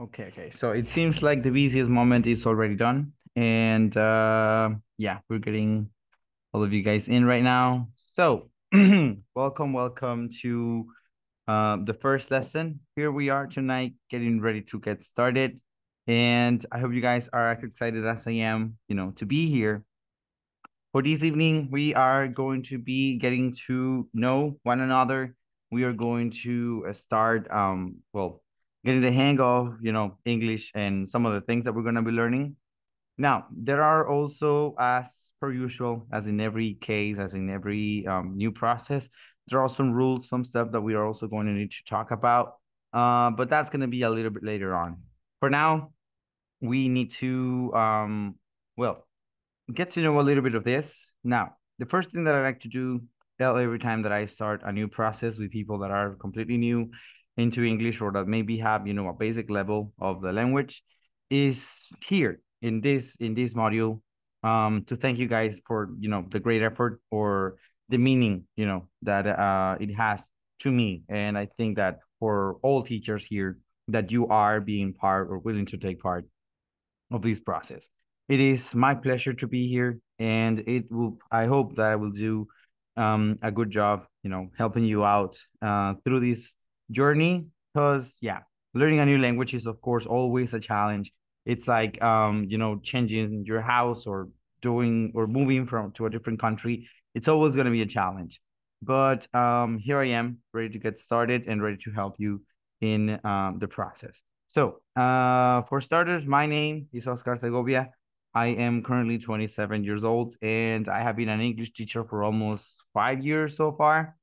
Okay. So it seems like the busiest moment is already done. And yeah, we're getting all of you guys in right now. So welcome to the first lesson. Here we are tonight, getting ready to get started. And I hope you guys are as excited as I am, you know, to be here. For this evening, we are going to be getting to know one another. We are going to start, well, getting the hang of, you know, English and some of the things that we're going to be learning. Now, there are also, as per usual, as in every case, as in every new process, there are some rules, some stuff that we are also going to need to talk about. But that's going to be a little bit later on. For now, we need to, well, get to know a little bit of this. Now, the first thing that I like to do every time that I start a new process with people that are completely new into English or that maybe have, you know, a basic level of the language is here in this module to thank you guys for, you know, the great effort or the meaning, you know, that it has to me. And I think that for all teachers here, that you are being part or willing to take part of this process. It is my pleasure to be here, and it will, I hope that I will do a good job, you know, helping you out through this journey, because yeah, learning a new language is of course always a challenge. It's like, you know, changing your house or doing or moving to a different country. It's always gonna be a challenge, but here I am ready to get started and ready to help you in the process. So for starters, my name is Oscar Segovia. I am currently 27 years old, and I have been an English teacher for almost 5 years so far.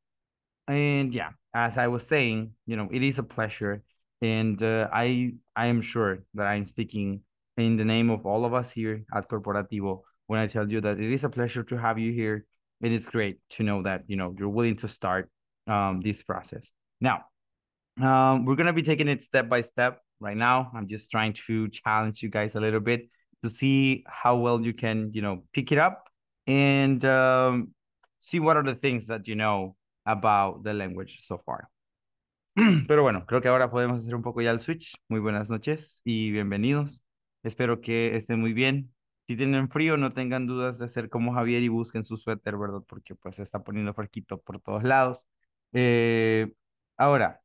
And yeah, as I was saying, you know, it is a pleasure, and I am sure that I'm speaking in the name of all of us here at Corporativo when I tell you that it is a pleasure to have you here, and it's great to know that, you know, you're willing to start this process. Now, we're going to be taking it step by step right now. I'm just trying to challenge you guys a little bit to see how well you can, you know, pick it up and see what are the things that you know about the language so far. Pero bueno, creo que ahora podemos hacer un poco ya el switch. Muy buenas noches y bienvenidos. Espero que estén muy bien. Si tienen frío, no tengan dudas de hacer como Javier y busquen su suéter, ¿verdad? Porque pues se está poniendo fresquito por todos lados. Ahora,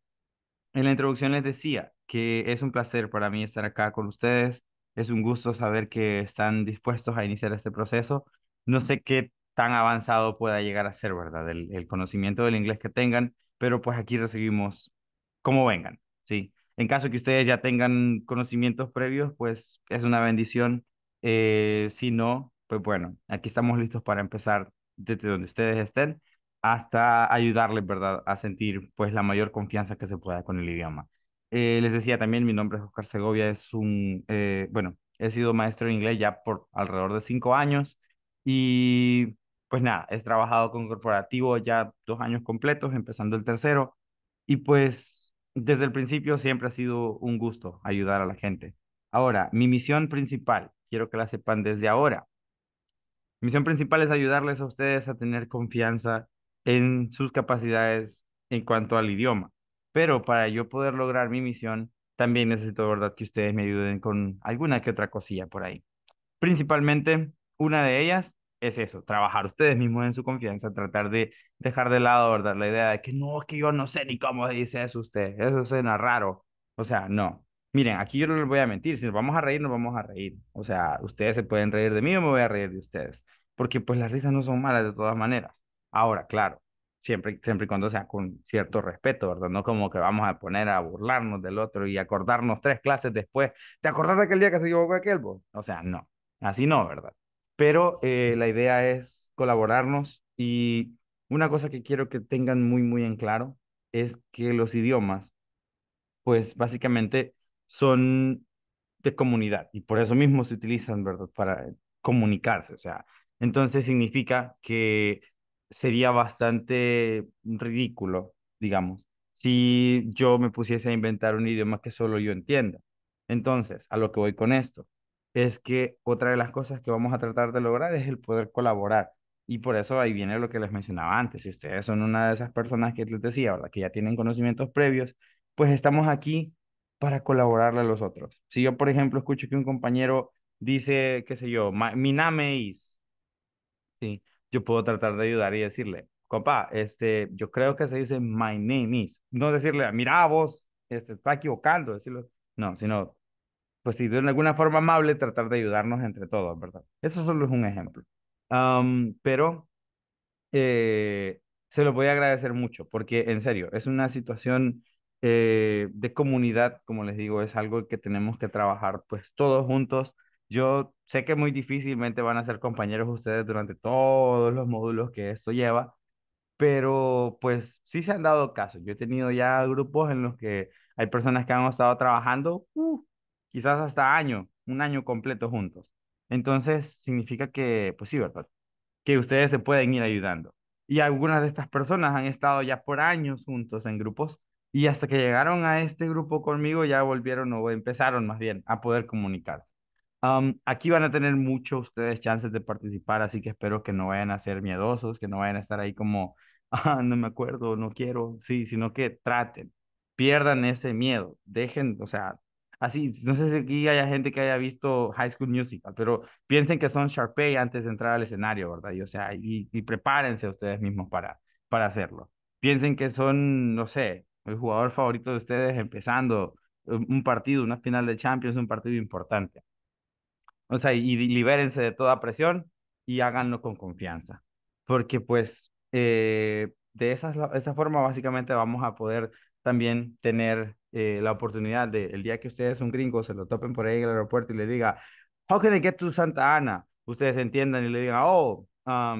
en la introducción les decía que es un placer para mí estar acá con ustedes. Es un gusto saber que están dispuestos a iniciar este proceso. No sé qué tan avanzado pueda llegar a ser, ¿verdad? El conocimiento del inglés que tengan, pero pues aquí recibimos como vengan, ¿sí? En caso que ustedes ya tengan conocimientos previos, pues es una bendición. Si no, pues bueno, aquí estamos listos para empezar desde donde ustedes estén, hasta ayudarles, ¿verdad?, a sentir pues la mayor confianza que se pueda con el idioma. Les decía también, mi nombre es Oscar Segovia, es un, bueno, he sido maestro de inglés ya por alrededor de 5 años y pues nada, he trabajado con Corporativo ya 2 años completos, empezando el tercero, y pues desde el principio siempre ha sido un gusto ayudar a la gente. Ahora, mi misión principal, quiero que la sepan desde ahora, mi misión principal es ayudarles a ustedes a tener confianza en sus capacidades en cuanto al idioma. Pero para yo poder lograr mi misión, también necesito, ¿verdad?, que ustedes me ayuden con alguna que otra cosilla por ahí. Principalmente, una de ellas es eso, trabajar ustedes mismos en su confianza, tratar de dejar de lado, ¿verdad?, la idea de que no, es que yo no sé ni cómo se dice eso usted, eso suena raro. O sea, no. Miren, aquí yo no les voy a mentir, si nos vamos a reír, nos vamos a reír. O sea, ustedes se pueden reír de mí o me voy a reír de ustedes, porque pues las risas no son malas de todas maneras. Ahora, claro, siempre y cuando sea con cierto respeto, ¿verdad? No como que vamos a poner a burlarnos del otro y acordarnos 3 clases después. ¿Te acordás de aquel día que se equivocó aquel, vos? O sea, no, así no, ¿verdad? Pero la idea es colaborarnos, y una cosa que quiero que tengan muy, muy en claro es que los idiomas, pues básicamente son de comunidad y por eso mismo se utilizan, ¿verdad?, para comunicarse. O sea, entonces significa que sería bastante ridículo, digamos, si yo me pusiese a inventar un idioma que solo yo entienda. Entonces, a lo que voy con esto es que otra de las cosas que vamos a tratar de lograr es el poder colaborar. Y por eso ahí viene lo que les mencionaba antes. Si ustedes son una de esas personas que les decía, ¿verdad?, que ya tienen conocimientos previos, pues estamos aquí para colaborarle a los otros. Si yo, por ejemplo, escucho que un compañero dice, qué sé yo, mi name is, ¿sí? Yo puedo tratar de ayudar y decirle, compa, yo creo que se dice my name is. No decirle, mira vos, está equivocando, decirlo. No, sino, pues sí, de alguna forma amable tratar de ayudarnos entre todos, ¿verdad? Eso solo es un ejemplo. Pero se lo voy a agradecer mucho, porque en serio, es una situación de comunidad, como les digo, es algo que tenemos que trabajar pues todos juntos. Yo sé que muy difícilmente van a ser compañeros ustedes durante todos los módulos que esto lleva, pero pues sí se han dado casos. Yo he tenido ya grupos en los que hay personas que han estado trabajando quizás hasta un año completo juntos. Entonces significa que, pues sí, ¿verdad? Que ustedes se pueden ir ayudando. Y algunas de estas personas han estado ya por años juntos en grupos, y hasta que llegaron a este grupo conmigo ya volvieron o empezaron más bien a poder comunicarse. Aquí van a tener muchos ustedes chances de participar, así que espero que no vayan a ser miedosos, que no vayan a estar ahí como, no me acuerdo, no quiero, sí, sino que traten, pierdan ese miedo, dejen, o sea, así, no sé si aquí haya gente que haya visto High School Musical, pero piensen que son Sharpay antes de entrar al escenario, ¿verdad? Y, o sea, y prepárense ustedes mismos para hacerlo. Piensen que son, no sé, el jugador favorito de ustedes empezando un partido, una final de Champions, un partido importante. O sea, y libérense de toda presión y háganlo con confianza. Porque pues de esa forma básicamente vamos a poder también tener la oportunidad de el día que ustedes un gringo se lo topen por ahí en el aeropuerto y le diga, how can I get to Santa Ana? Ustedes entiendan y le digan, oh,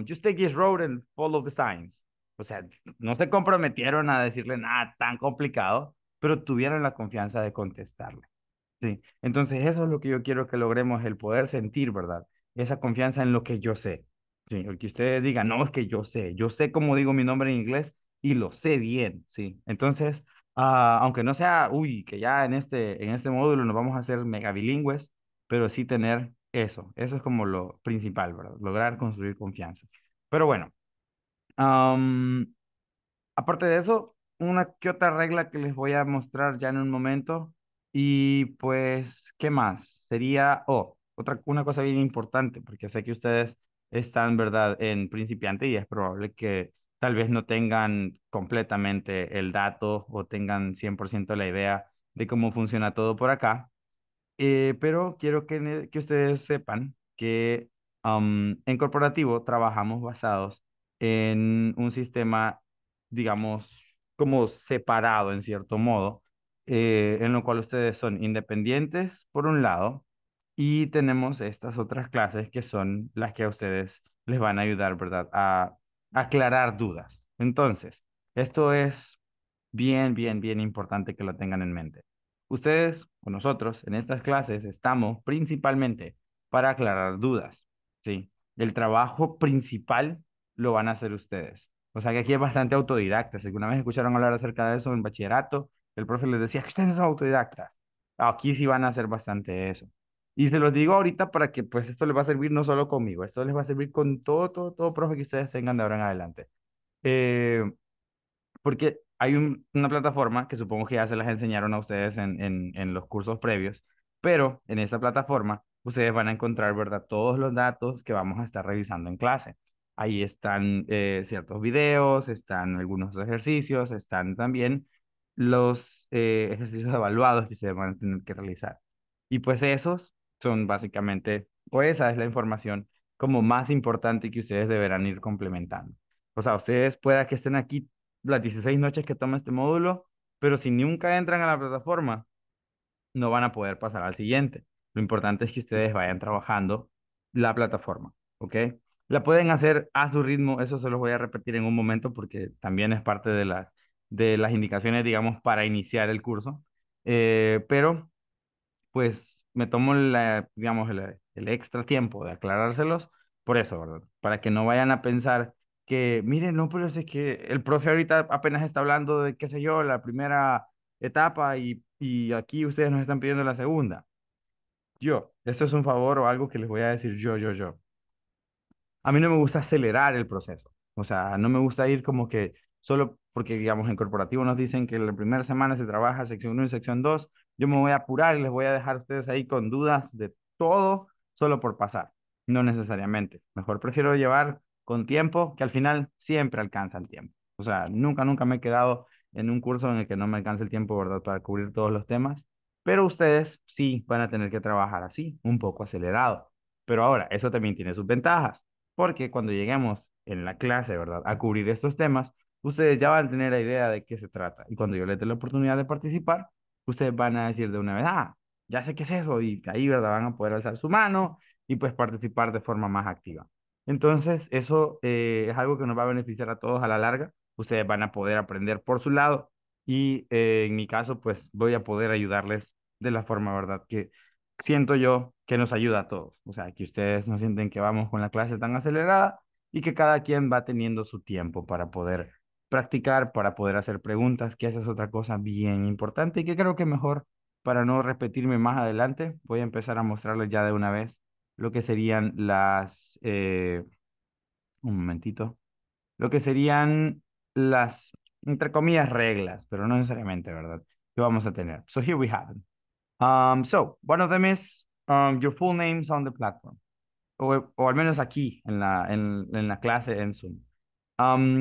just take this road and follow the signs. O sea, no se comprometieron a decirle nada tan complicado, pero tuvieron la confianza de contestarle. Sí, entonces eso es lo que yo quiero que logremos, el poder sentir, ¿verdad? Esa confianza en lo que yo sé. Sí, el que ustedes digan, no, es que yo sé cómo digo mi nombre en inglés y lo sé bien, sí. Entonces, aunque no sea, uy, que ya en este módulo nos vamos a hacer mega bilingües, pero sí tener eso es como lo principal, ¿verdad? Lograr construir confianza. Pero bueno, aparte de eso, una que otra regla que les voy a mostrar ya en un momento. Y pues, ¿qué más? Sería, una cosa bien importante, porque sé que ustedes están, ¿verdad?, en principiante y es probable que tal vez no tengan completamente el dato o tengan 100% la idea de cómo funciona todo por acá. Pero quiero que ustedes sepan que en Corporativo trabajamos basados en un sistema, digamos, como separado en cierto modo, en lo cual ustedes son independientes por un lado y tenemos estas otras clases que son las que a ustedes les van a ayudar, ¿verdad?, a aclarar dudas. Entonces, esto es bien, bien, bien importante que lo tengan en mente. Ustedes o nosotros en estas clases estamos principalmente para aclarar dudas, ¿sí? El trabajo principal lo van a hacer ustedes. O sea que aquí es bastante autodidacta. Si alguna vez escucharon hablar acerca de eso en bachillerato, el profe les decía que ustedes son autodidactas. Aquí sí van a hacer bastante eso. Y se los digo ahorita para que pues esto les va a servir no solo conmigo, esto les va a servir con todo profe que ustedes tengan de ahora en adelante. Porque hay una plataforma que supongo que ya se las enseñaron a ustedes en los cursos previos, pero en esta plataforma ustedes van a encontrar, ¿verdad?, todos los datos que vamos a estar revisando en clase. Ahí están ciertos videos, están algunos ejercicios, están también los ejercicios evaluados que se van a tener que realizar. Y pues esos son básicamente, o esa es la información como más importante que ustedes deberán ir complementando. O sea, ustedes pueda que estén aquí las 16 noches que toma este módulo, pero si nunca entran a la plataforma, no van a poder pasar al siguiente. Lo importante es que ustedes vayan trabajando la plataforma, ¿ok? La pueden hacer a su ritmo, eso se los voy a repetir en un momento porque también es parte de las indicaciones, digamos, para iniciar el curso, pero pues me tomo, digamos, el extra tiempo de aclarárselos por eso, ¿verdad? Para que no vayan a pensar que, miren, no, pero es que el profe ahorita apenas está hablando de, qué sé yo, la primera etapa y aquí ustedes nos están pidiendo la segunda. Esto es un favor o algo que les voy a decir yo. A mí no me gusta acelerar el proceso, o sea, no me gusta ir como que solo porque, digamos, en Corporativo nos dicen que la primera semana se trabaja sección 1 y sección 2, Yo me voy a apurar y les voy a dejar a ustedes ahí con dudas de todo solo por pasar. No necesariamente. Mejor prefiero llevar con tiempo, que al final siempre alcanza el tiempo. O sea, nunca me he quedado en un curso en el que no me alcance el tiempo, ¿verdad?, para cubrir todos los temas. Pero ustedes sí van a tener que trabajar así, un poco acelerado. Pero ahora, eso también tiene sus ventajas, porque cuando lleguemos en la clase, ¿verdad?, a cubrir estos temas, ustedes ya van a tener la idea de qué se trata. Y cuando yo les dé la oportunidad de participar, ustedes van a decir de una vez, ah, ya sé qué es eso, y ahí, ¿verdad?, van a poder alzar su mano y pues participar de forma más activa. Entonces, eso es algo que nos va a beneficiar a todos a la larga. Ustedes van a poder aprender por su lado y en mi caso, pues voy a poder ayudarles de la forma, ¿verdad?, que siento yo que nos ayuda a todos. O sea, que ustedes no sienten que vamos con la clase tan acelerada y que cada quien va teniendo su tiempo para poder practicar, para poder hacer preguntas, que esa es otra cosa bien importante y que creo que mejor, para no repetirme más adelante, voy a empezar a mostrarles ya de una vez lo que serían las, lo que serían las, entre comillas, reglas, pero no necesariamente, ¿verdad?, que vamos a tener. So here we have it. So, one of them is your full names on the platform, o al menos aquí en la clase en Zoom.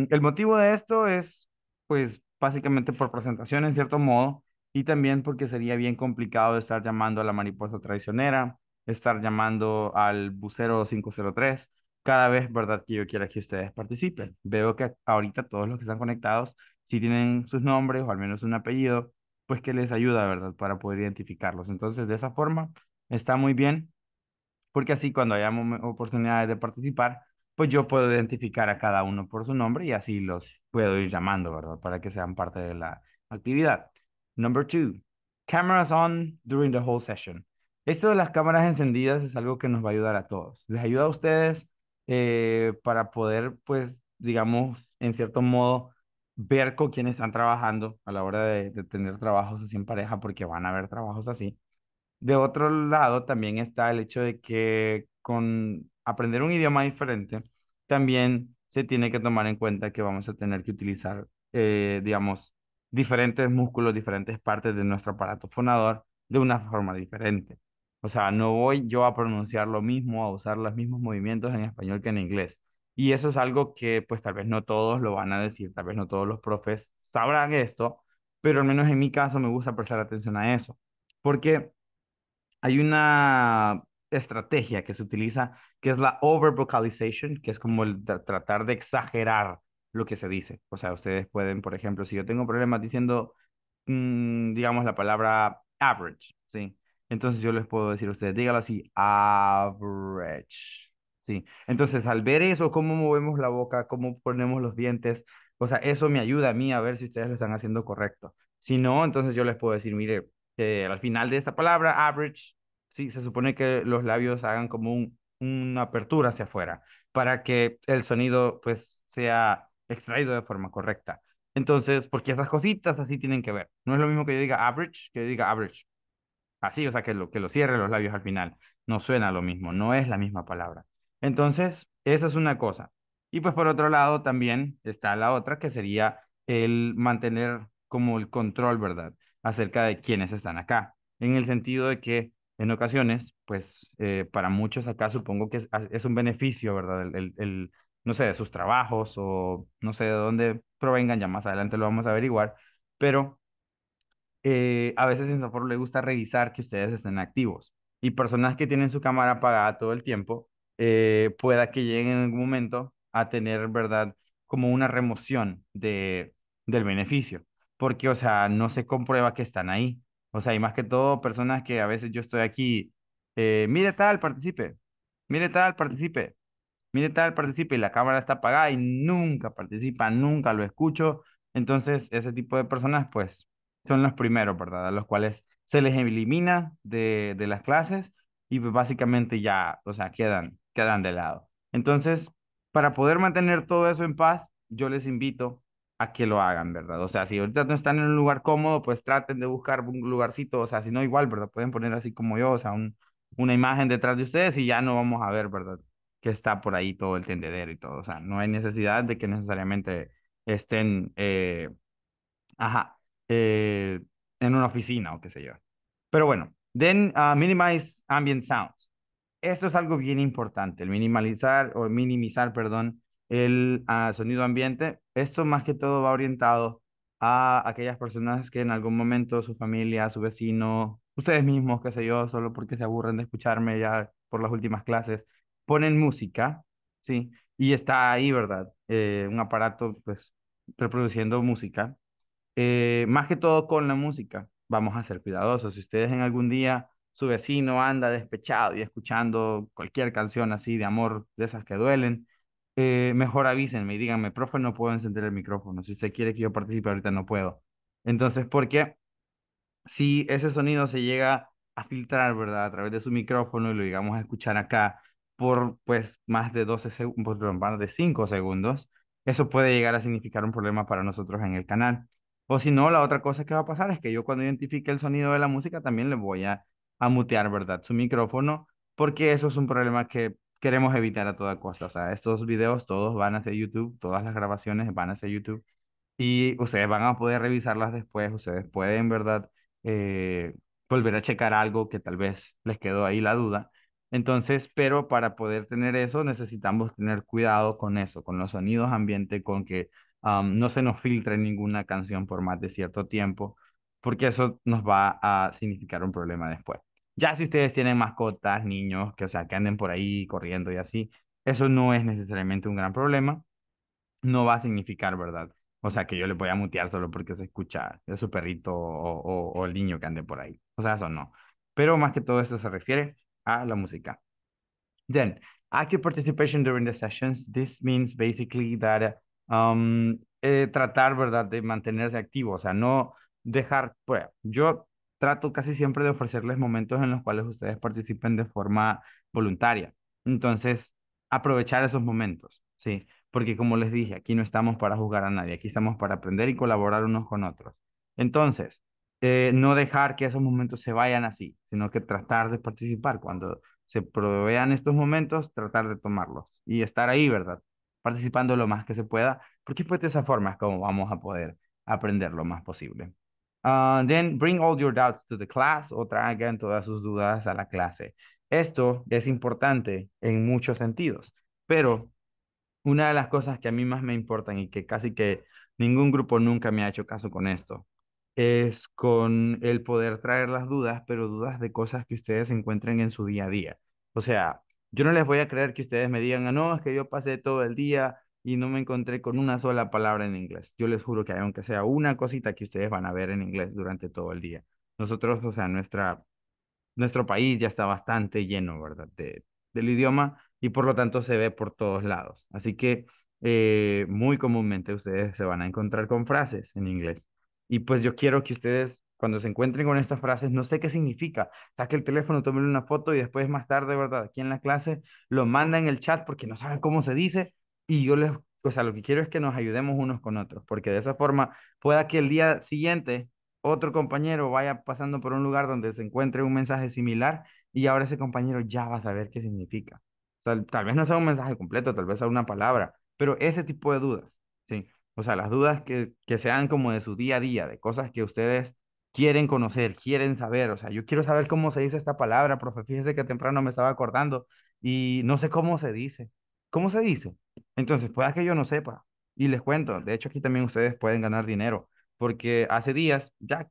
El motivo de esto es, pues, básicamente por presentación, en cierto modo, y también porque sería bien complicado estar llamando a la mariposa traicionera, estar llamando al bucero 503, cada vez, ¿verdad?, que yo quiera que ustedes participen. Veo que ahorita todos los que están conectados, si tienen sus nombres o al menos un apellido, pues que les ayuda, ¿verdad?, para poder identificarlos. Entonces, de esa forma, está muy bien, porque así cuando hayamos oportunidades de participar, pues yo puedo identificar a cada uno por su nombre y así los puedo ir llamando, ¿verdad?, para que sean parte de la actividad. Number two, cameras on during the whole session. Esto de las cámaras encendidas es algo que nos va a ayudar a todos. Les ayuda a ustedes para poder, pues, digamos, en cierto modo, ver con quién están trabajando a la hora de tener trabajos así en pareja, porque van a haber trabajos así. De otro lado, también está el hecho de que con aprender un idioma diferente, también se tiene que tomar en cuenta que vamos a tener que utilizar, digamos, diferentes músculos, diferentes partes de nuestro aparato fonador de una forma diferente. O sea, no voy yo a pronunciar lo mismo, a usar los mismos movimientos en español que en inglés. Y eso es algo que, pues, tal vez no todos lo van a decir, tal vez no todos los profes sabrán esto, pero al menos en mi caso me gusta prestar atención a eso. Porque hay una estrategia que se utiliza, que es la over-vocalization, que es como el tratar de exagerar lo que se dice. O sea, ustedes pueden, por ejemplo, si yo tengo problemas diciendo, digamos, la palabra average, ¿sí? Entonces yo les puedo decir a ustedes, dígalo así, average, ¿sí? Entonces, al ver eso, cómo movemos la boca, cómo ponemos los dientes, o sea, eso me ayuda a mí a ver si ustedes lo están haciendo correcto. Si no, entonces yo les puedo decir, mire, al final de esta palabra, average, sí, se supone que los labios hagan como una apertura hacia afuera para que el sonido, pues, sea extraído de forma correcta. Entonces, porque esas cositas así tienen que ver. No es lo mismo que yo diga average, que yo diga average. Así, o sea, que lo cierre los labios al final. No suena lo mismo, no es la misma palabra. Entonces, esa es una cosa. Y pues por otro lado también está la otra, que sería el mantener como el control, ¿verdad?, acerca de quiénes están acá. En el sentido de que en ocasiones, pues, para muchos acá supongo que es un beneficio, ¿verdad?, no sé, de sus trabajos o no sé de dónde provengan, ya más adelante lo vamos a averiguar, pero a veces en INSAFORP le gusta revisar que ustedes estén activos y personas que tienen su cámara apagada todo el tiempo, pueda que lleguen en algún momento a tener, ¿verdad?, como una remoción del beneficio, porque, o sea, no se comprueba que están ahí. O sea, y más que todo, personas que a veces yo estoy aquí, mire tal, participe, mire tal, participe, mire tal, participe, y la cámara está apagada y nunca participa, nunca lo escucho. Entonces, ese tipo de personas, pues, son los primeros, ¿verdad?, a los cuales se les elimina de las clases y pues básicamente ya, o sea, quedan de lado. Entonces, para poder mantener todo eso en paz, yo les invito a que lo hagan, ¿verdad? O sea, si ahorita no están en un lugar cómodo, pues traten de buscar un lugarcito, o sea, si no, igual, ¿verdad?, pueden poner así como yo, o sea, una imagen detrás de ustedes y ya no vamos a ver, ¿verdad?, que está por ahí todo el tendedero y todo. O sea, no hay necesidad de que necesariamente estén en una oficina o qué sé yo. Pero bueno, then minimize ambient sounds. Esto es algo bien importante, el minimizar, perdón, el sonido ambiente. Esto más que todo va orientado a aquellas personas que en algún momento su familia, su vecino, ustedes mismos, qué sé yo, solo porque se aburren de escucharme ya por las últimas clases, ponen música, ¿sí? Y está ahí, ¿verdad? Un aparato, pues, reproduciendo música. Más que todo con la música, vamos a ser cuidadosos. Si ustedes en algún día su vecino anda despechado y escuchando cualquier canción así de amor, de esas que duelen, mejor avísenme y díganme, profe, no puedo encender el micrófono. Si usted quiere que yo participe, ahorita no puedo. Entonces, porque si ese sonido se llega a filtrar, ¿verdad? A través de su micrófono y lo llegamos a escuchar acá por, pues, más de 12 segundos, perdón, más de 5 segundos, eso puede llegar a significar un problema para nosotros en el canal. O si no, la otra cosa que va a pasar es que yo cuando identifique el sonido de la música también le voy a mutear, ¿verdad? Su micrófono, porque eso es un problema que queremos evitar a toda costa. O sea, estos videos todos van hacia YouTube, todas las grabaciones van hacia YouTube y ustedes van a poder revisarlas después, ustedes pueden, ¿verdad? Volver a checar algo que tal vez les quedó ahí la duda. Entonces, pero para poder tener eso necesitamos tener cuidado con eso, con los sonidos ambiente, con que no se nos filtre ninguna canción por más de cierto tiempo, porque eso nos va a significar un problema después. Ya si ustedes tienen mascotas, niños, que, o sea, que anden por ahí corriendo y así, eso no es necesariamente un gran problema. No va a significar, ¿verdad? O sea, que yo le voy a mutear solo porque se escucha de su perrito o el niño que ande por ahí. O sea, eso no. Pero más que todo eso se refiere a la música. Then, active participation during the sessions. This means basically that tratar, ¿verdad?, de mantenerse activo. O sea, no dejar... Pues, yo trato casi siempre de ofrecerles momentos en los cuales ustedes participen de forma voluntaria. Entonces, aprovechar esos momentos, ¿sí? Porque como les dije, aquí no estamos para juzgar a nadie, aquí estamos para aprender y colaborar unos con otros. Entonces, no dejar que esos momentos se vayan así, sino que tratar de participar. Cuando se provean estos momentos, tratar de tomarlos y estar ahí, ¿verdad? Participando lo más que se pueda, porque pues de esa forma es como vamos a poder aprender lo más posible. Then bring all your doubts to the class, o traigan todas sus dudas a la clase. Esto es importante en muchos sentidos, pero una de las cosas que a mí más me importan y que casi que ningún grupo nunca me ha hecho caso con esto, es con el poder traer las dudas, pero dudas de cosas que ustedes encuentren en su día a día. O sea, yo no les voy a creer que ustedes me digan, ah, no, es que yo pasé todo el día y no me encontré con una sola palabra en inglés. Yo les juro que aunque sea una cosita que ustedes van a ver en inglés durante todo el día. Nosotros, o sea, nuestro país ya está bastante lleno, ¿verdad?, del idioma y por lo tanto se ve por todos lados. Así que muy comúnmente ustedes se van a encontrar con frases en inglés. Y pues yo quiero que ustedes, cuando se encuentren con estas frases, no sé qué significa, saque el teléfono, tomen una foto y después más tarde, ¿verdad?, aquí en la clase, lo mandan en el chat porque no saben cómo se dice. Y yo les, o sea, lo que quiero es que nos ayudemos unos con otros, porque de esa forma pueda que el día siguiente otro compañero vaya pasando por un lugar donde se encuentre un mensaje similar y ahora ese compañero ya va a saber qué significa. O sea, tal vez no sea un mensaje completo, tal vez sea una palabra, pero ese tipo de dudas, ¿sí? O sea, las dudas que sean como de su día a día, de cosas que ustedes quieren conocer, quieren saber. O sea, yo quiero saber cómo se dice esta palabra, profe, fíjese que temprano me estaba acordando y no sé cómo se dice. ¿Cómo se dice? Entonces, pueda que yo no sepa. Y les cuento, de hecho, aquí también ustedes pueden ganar dinero. Porque hace días, ya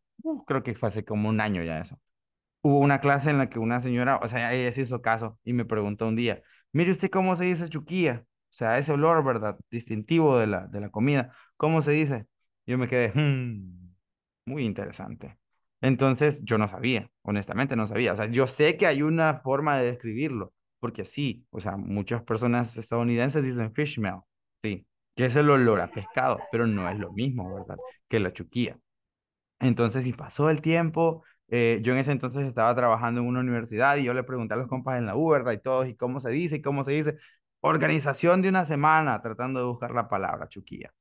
creo que fue hace como un año ya eso, hubo una clase en la que una señora, o sea, ella se hizo caso y me preguntó un día, mire usted cómo se dice chuquilla. O sea, ese olor, ¿verdad?, distintivo de la comida. ¿Cómo se dice? Yo me quedé, muy interesante. Entonces, yo no sabía, honestamente no sabía. O sea, yo sé que hay una forma de describirlo. Porque sí, o sea, muchas personas estadounidenses dicen fish smell, sí, que es el olor a pescado, pero no es lo mismo, ¿verdad?, que la chuquilla. Entonces, y pasó el tiempo, yo en ese entonces estaba trabajando en una universidad y yo le pregunté a los compas en la U, ¿verdad?, y todos, ¿y cómo se dice? ¿Y cómo se dice? Organización de una semana tratando de buscar la palabra chuquilla.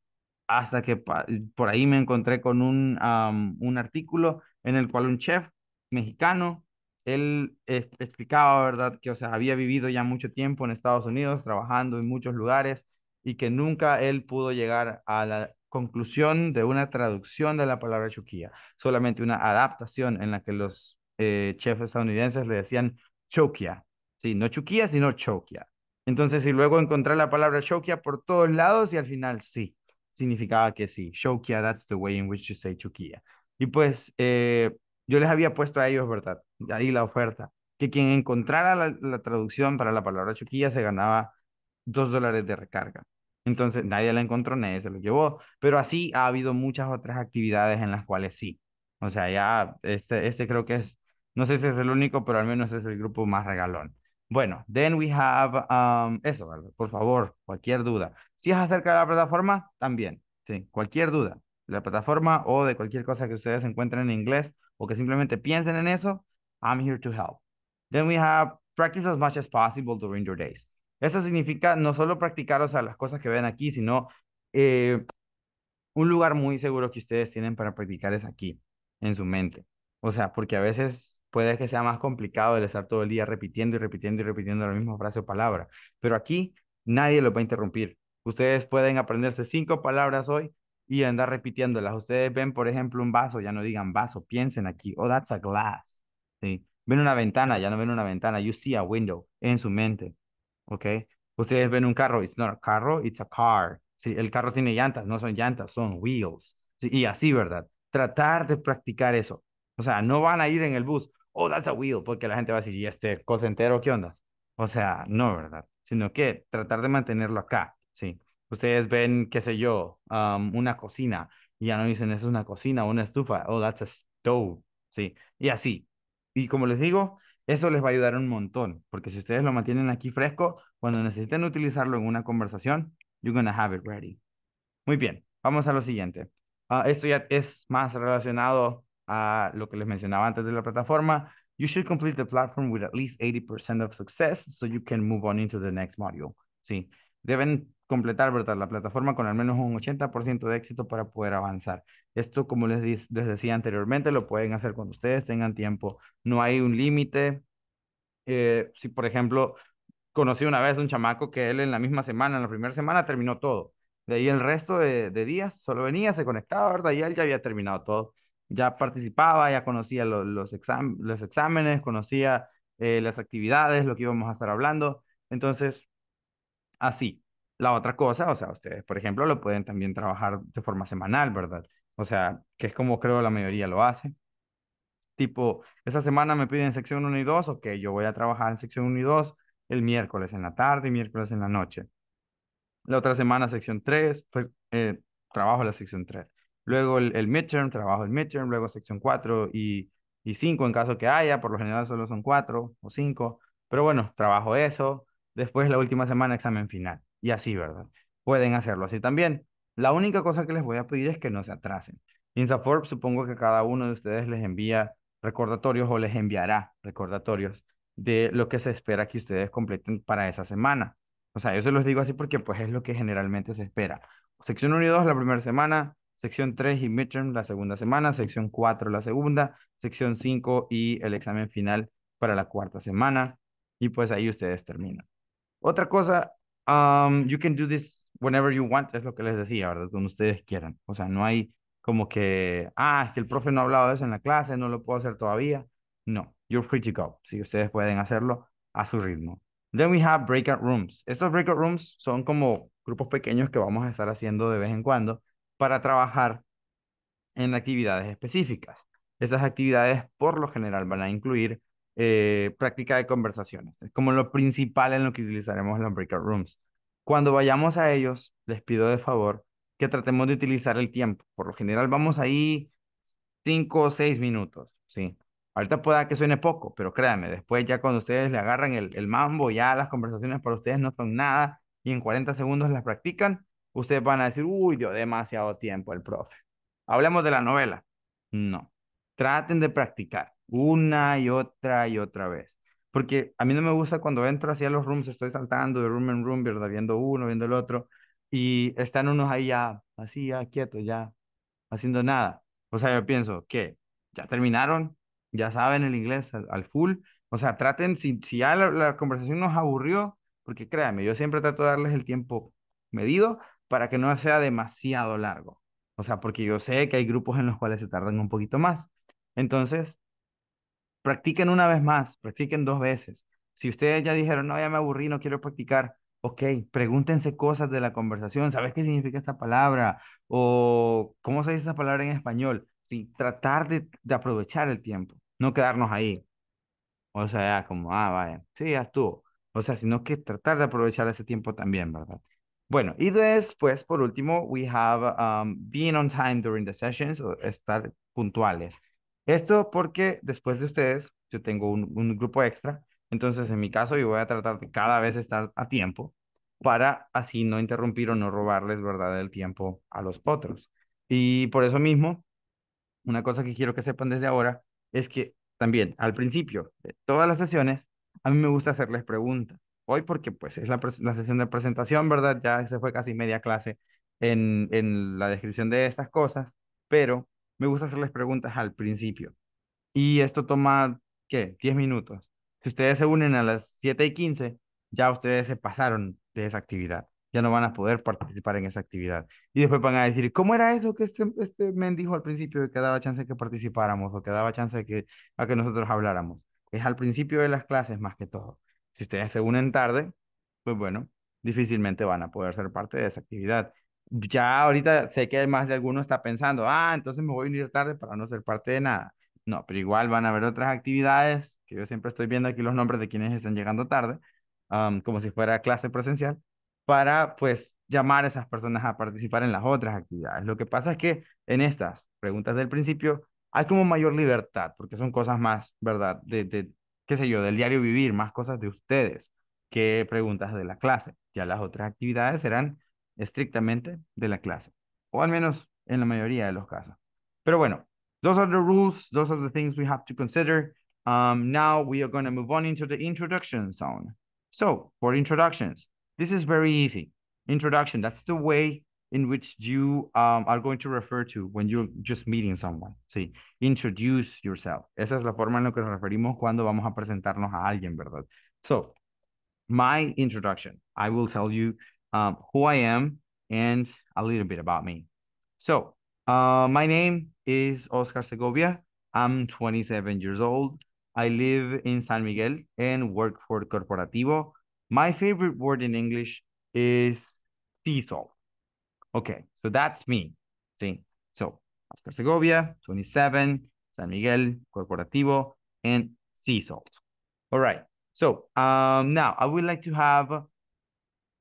Hasta que por ahí me encontré con un artículo en el cual un chef mexicano, él explicaba, ¿verdad?, que, o sea, había vivido ya mucho tiempo en Estados Unidos, trabajando en muchos lugares, y que nunca él pudo llegar a la conclusión de una traducción de la palabra chuquilla, solamente una adaptación en la que los chefs estadounidenses le decían chokia. Sí, no chuquía, sino chokia. Entonces, si luego encontré la palabra chokia por todos lados y al final sí, significaba que sí. Chokia, that's the way in which you say chuquía. Y pues yo les había puesto a ellos, ¿verdad? Ahí la oferta. Que quien encontrara la traducción para la palabra chuquilla se ganaba $2 de recarga. Entonces nadie la encontró, nadie se lo llevó. Pero así ha habido muchas otras actividades en las cuales sí. O sea, ya este creo que es, no sé si es el único, pero al menos es el grupo más regalón. Bueno, then we have, eso, por favor, cualquier duda. Si es acerca de la plataforma, también, sí, cualquier duda. De la plataforma o de cualquier cosa que ustedes encuentren en inglés o que simplemente piensen en eso, I'm here to help. Then we have practice as much as possible during your days. Eso significa no solo practicar, o sea, las cosas que ven aquí, sino un lugar muy seguro que ustedes tienen para practicar es aquí, en su mente. O sea, porque a veces puede que sea más complicado el estar todo el día repitiendo y repitiendo y repitiendo la misma frase o palabra. Pero aquí nadie los va a interrumpir. Ustedes pueden aprenderse 5 palabras hoy y andar repitiéndolas. Ustedes ven, por ejemplo, un vaso, ya no digan vaso, piensen aquí, oh, that's a glass, ¿sí? Ven una ventana, ya no ven una ventana, you see a window, en su mente, ¿ok? Ustedes ven un carro, it's not a carro, it's a car, ¿sí? El carro tiene llantas, no son llantas, son wheels, ¿sí? Y así, ¿verdad? Tratar de practicar eso, o sea, no van a ir en el bus, oh, that's a wheel, porque la gente va a decir, ¿y este cosa entero qué onda? O sea, no, ¿verdad? Sino que tratar de mantenerlo acá, ¿sí? Ustedes ven, qué sé yo, una cocina, y ya no dicen, eso es una cocina, una estufa, oh, that's a stove, ¿sí? Y así. Y como les digo, eso les va a ayudar un montón, porque si ustedes lo mantienen aquí fresco, cuando necesiten utilizarlo en una conversación, you're gonna have it ready. Muy bien, vamos a lo siguiente. Esto ya es más relacionado a lo que les mencionaba antes de la plataforma. You should complete the platform with at least 80% of success, so you can move on into the next module. Sí, deben completar, ¿verdad?, la plataforma con al menos un 80% de éxito para poder avanzar. Esto, como les decía anteriormente, lo pueden hacer cuando ustedes tengan tiempo. No hay un límite. Si, por ejemplo, conocí una vez un chamaco que él en la misma semana, en la primera semana, terminó todo. De ahí el resto de días solo venía, se conectaba, ¿verdad? Y él ya había terminado todo. Ya participaba, ya conocía los exámenes, conocía las actividades, lo que íbamos a estar hablando. Entonces, así. La otra cosa, o sea, ustedes, por ejemplo, lo pueden también trabajar de forma semanal, ¿verdad? O sea, que es como creo la mayoría lo hace. Tipo, esa semana me piden sección 1 y 2, ok, yo voy a trabajar en sección 1 y 2 el miércoles en la tarde y miércoles en la noche. La otra semana sección 3, trabajo la sección 3. Luego el midterm, trabajo el midterm, luego sección 4 y 5 en caso que haya, por lo general solo son 4 o 5, pero bueno, trabajo eso. Después la última semana examen final. Y así, ¿verdad? Pueden hacerlo así también. La única cosa que les voy a pedir es que no se atrasen. INSAFORP, supongo que cada uno de ustedes les envía recordatorios o les enviará recordatorios de lo que se espera que ustedes completen para esa semana. O sea, yo se los digo así porque pues es lo que generalmente se espera. Sección 1 y 2 la primera semana, sección 3 y midterm la segunda semana, sección 4 la segunda, sección 5 y el examen final para la cuarta semana. Y pues ahí ustedes terminan. Otra cosa... you can do this whenever you want, es lo que les decía, ¿verdad? Cuando ustedes quieran. O sea, no hay como que, es que el profe no ha hablado de eso en la clase, no lo puedo hacer todavía. No, you're free to go. Sí, ustedes pueden hacerlo a su ritmo. Then we have breakout rooms. Estos breakout rooms son como grupos pequeños que vamos a estar haciendo de vez en cuando para trabajar en actividades específicas. Esas actividades por lo general van a incluir práctica de conversaciones. Es como lo principal en lo que utilizaremos en los breakout rooms. Cuando vayamos a ellos, les pido de favor que tratemos de utilizar el tiempo. Por lo general vamos ahí 5 o 6 minutos, ¿sí? Ahorita pueda que suene poco, pero créanme, después ya cuando ustedes le agarran el mambo, ya las conversaciones para ustedes no son nada y en 40 segundos las practican, ustedes van a decir, uy, dio demasiado tiempo el profe. Hablemos de la novela. No. Traten de practicar una y otra vez. Porque a mí no me gusta cuando entro hacia los rooms, estoy saltando de room en room, ¿verdad? Viendo uno, viendo el otro, y están unos ahí ya, así ya, quietos, ya, haciendo nada. O sea, yo pienso, ¿qué? ¿Ya terminaron? ¿Ya saben el inglés al full? O sea, traten, si ya la conversación nos aburrió, porque créanme, yo siempre trato de darles el tiempo medido para que no sea demasiado largo. O sea, porque yo sé que hay grupos en los cuales se tardan un poquito más. Entonces, Practiquen una vez más, practiquen dos veces. Si ustedes ya dijeron, no, ya me aburrí, no quiero practicar, ok, pregúntense cosas de la conversación. ¿Sabes qué significa esta palabra? O ¿cómo se dice esa palabra en español? Sí, tratar de aprovechar el tiempo, no quedarnos ahí. O sea, como, ah, vaya, sí, ya estuvo. O sea, sino que tratar de aprovechar ese tiempo también, ¿verdad? Bueno, y después, por último, we have being on time during the sessions, o estar puntuales. Esto porque después de ustedes, yo tengo un grupo extra, entonces en mi caso yo voy a tratar de cada vez estar a tiempo para así no interrumpir o no robarles, ¿verdad?, el tiempo a los otros. Y por eso mismo, una cosa que quiero que sepan desde ahora es que también al principio de todas las sesiones, a mí me gusta hacerles preguntas. Hoy porque pues es la sesión de presentación, ¿verdad? Ya se fue casi media clase en la descripción de estas cosas, pero me gusta hacerles preguntas al principio. Y esto toma, ¿qué? 10 minutos. Si ustedes se unen a las 7:15, ya ustedes se pasaron de esa actividad. Ya no van a poder participar en esa actividad. Y después van a decir, ¿cómo era eso que este men dijo al principio que daba chance de que participáramos o que daba chance de que nosotros habláramos? Es al principio de las clases más que todo. Si ustedes se unen tarde, pues bueno, difícilmente van a poder ser parte de esa actividad. Ya ahorita sé que más de alguno está pensando, ah, entonces me voy a unir tarde para no ser parte de nada. No, pero igual van a haber otras actividades, que yo siempre estoy viendo aquí los nombres de quienes están llegando tarde, como si fuera clase presencial, para pues llamar a esas personas a participar en las otras actividades. Lo que pasa es que en estas preguntas del principio hay como mayor libertad, porque son cosas más, ¿verdad?, de qué sé yo, del diario vivir, más cosas de ustedes que preguntas de la clase. Ya las otras actividades serán estrictamente de la clase, o al menos en la mayoría de los casos. Pero bueno, those are the rules, those are the things we have to consider. Now we are going to move on into the introduction zone. So, for introductions, this is very easy. Introduction, that's the way in which you are going to refer to when you're just meeting someone. Sí, introduce yourself. Esa es la forma en la que nos referimos cuando vamos a presentarnos a alguien, ¿verdad? So, my introduction. I will tell you who I am and a little bit about me. So, my name is Oscar Segovia. I'm 27 years old. I live in San Miguel and work for Corporativo. My favorite word in English is diesel. Okay, so that's me. See, so Oscar Segovia, 27, San Miguel, Corporativo, and sea salt. All right, so now I would like to have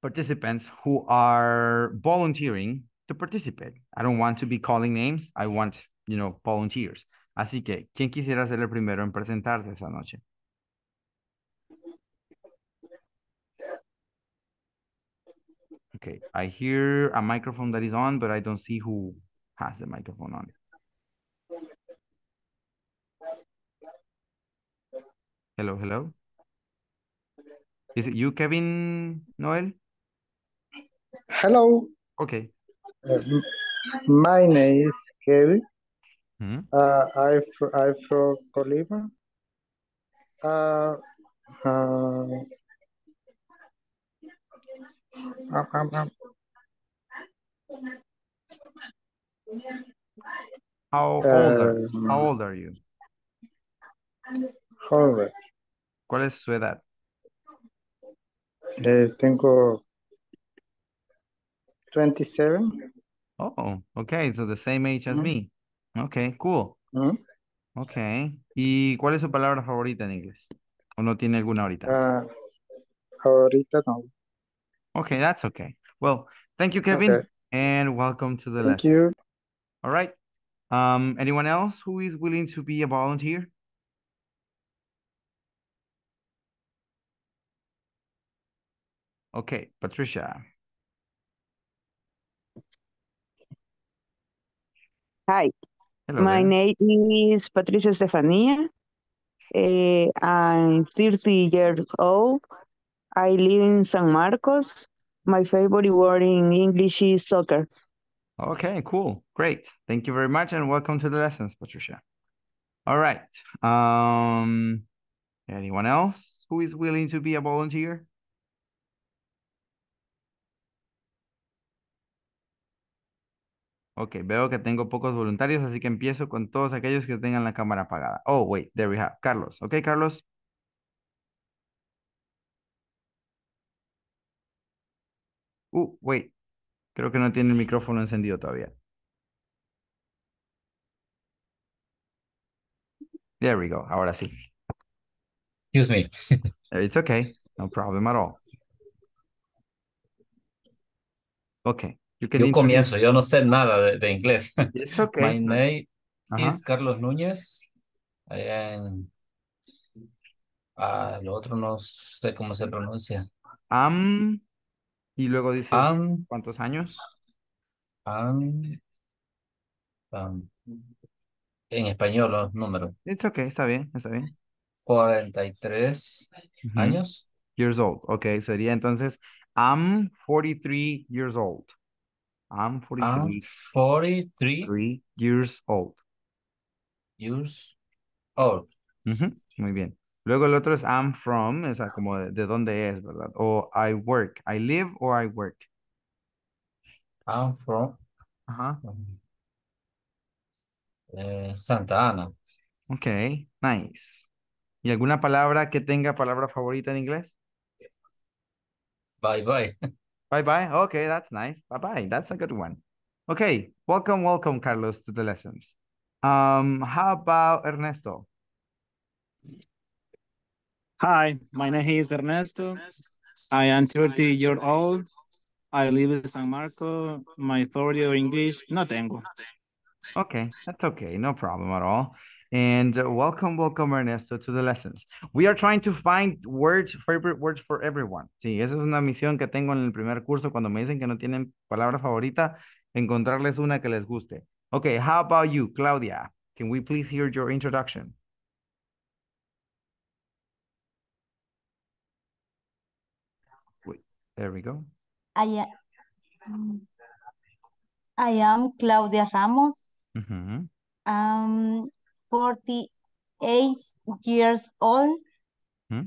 participants who are volunteering to participate. I don't want to be calling names. I want, you know, volunteers. Así que, ¿quién quisiera ser el primero en presentarse esa noche? Okay, I hear a microphone that is on, but I don't see who has the microphone on. Hello, hello. Is it you, Kevin Noel? Hello. Okay. My name is Kevin. Hmm? I'm from Colima. How old are you? Joven. ¿Cuál es su edad? Tengo 27. Oh, okay, so the same age as me. Okay, cool. Okay. ¿Y cuál es su palabra favorita en inglés? ¿O no tiene alguna ahorita? Ahorita no. Okay, that's okay. Well, thank you, Kevin, okay, and welcome to the lesson. Thank you. All right. Anyone else who is willing to be a volunteer? Okay, Patricia. Hi. Hello, my name is Patricia Estefania. I'm 30 years old. I live in San Marcos. My favorite word in English is soccer. Okay, cool. Great. Thank you very much and welcome to the lessons, Patricia. All right. Anyone else who is willing to be a volunteer? Ok, veo que tengo pocos voluntarios, así que empiezo con todos aquellos que tengan la cámara apagada. Oh, wait, there we have Carlos. Ok, Carlos. Wait, creo que no tiene el micrófono encendido todavía. There we go, ahora sí. Excuse me. It's okay, no problem at all. Okay. Yo comienzo, yo no sé nada de inglés. It's okay. My name is Carlos Núñez. Lo otro no sé cómo se pronuncia. Y luego dice ¿cuántos años? En español los números. It's okay, está bien, está bien. 43 años. Years old, okay, sería entonces I'm 43 years old. I'm 43. 43 years old. Years old. Muy bien. Luego el otro es I'm from, o sea, como de dónde es, ¿verdad? O I work, I live or I work. I'm from Santa Ana. Ok, nice. ¿Y alguna palabra que tenga palabra favorita en inglés? Bye bye. Bye bye. Okay, that's nice. Bye bye. That's a good one. Okay, welcome, Carlos, to the lessons. How about Ernesto? Hi, my name is Ernesto. I am 30 years old. I live in San Marcos. My favorite English, no tengo. Okay, that's okay. No problem at all. And welcome, Ernesto, to the lessons. We are trying to find words, favorite words for everyone. Sí, esa es una misión que tengo en el primer curso. Cuando me dicen que no tienen palabra favorita, encontrarles una que les guste. Okay, how about you, Claudia? Can we please hear your introduction? Wait, there we go. I am Claudia Ramos. 48 years old.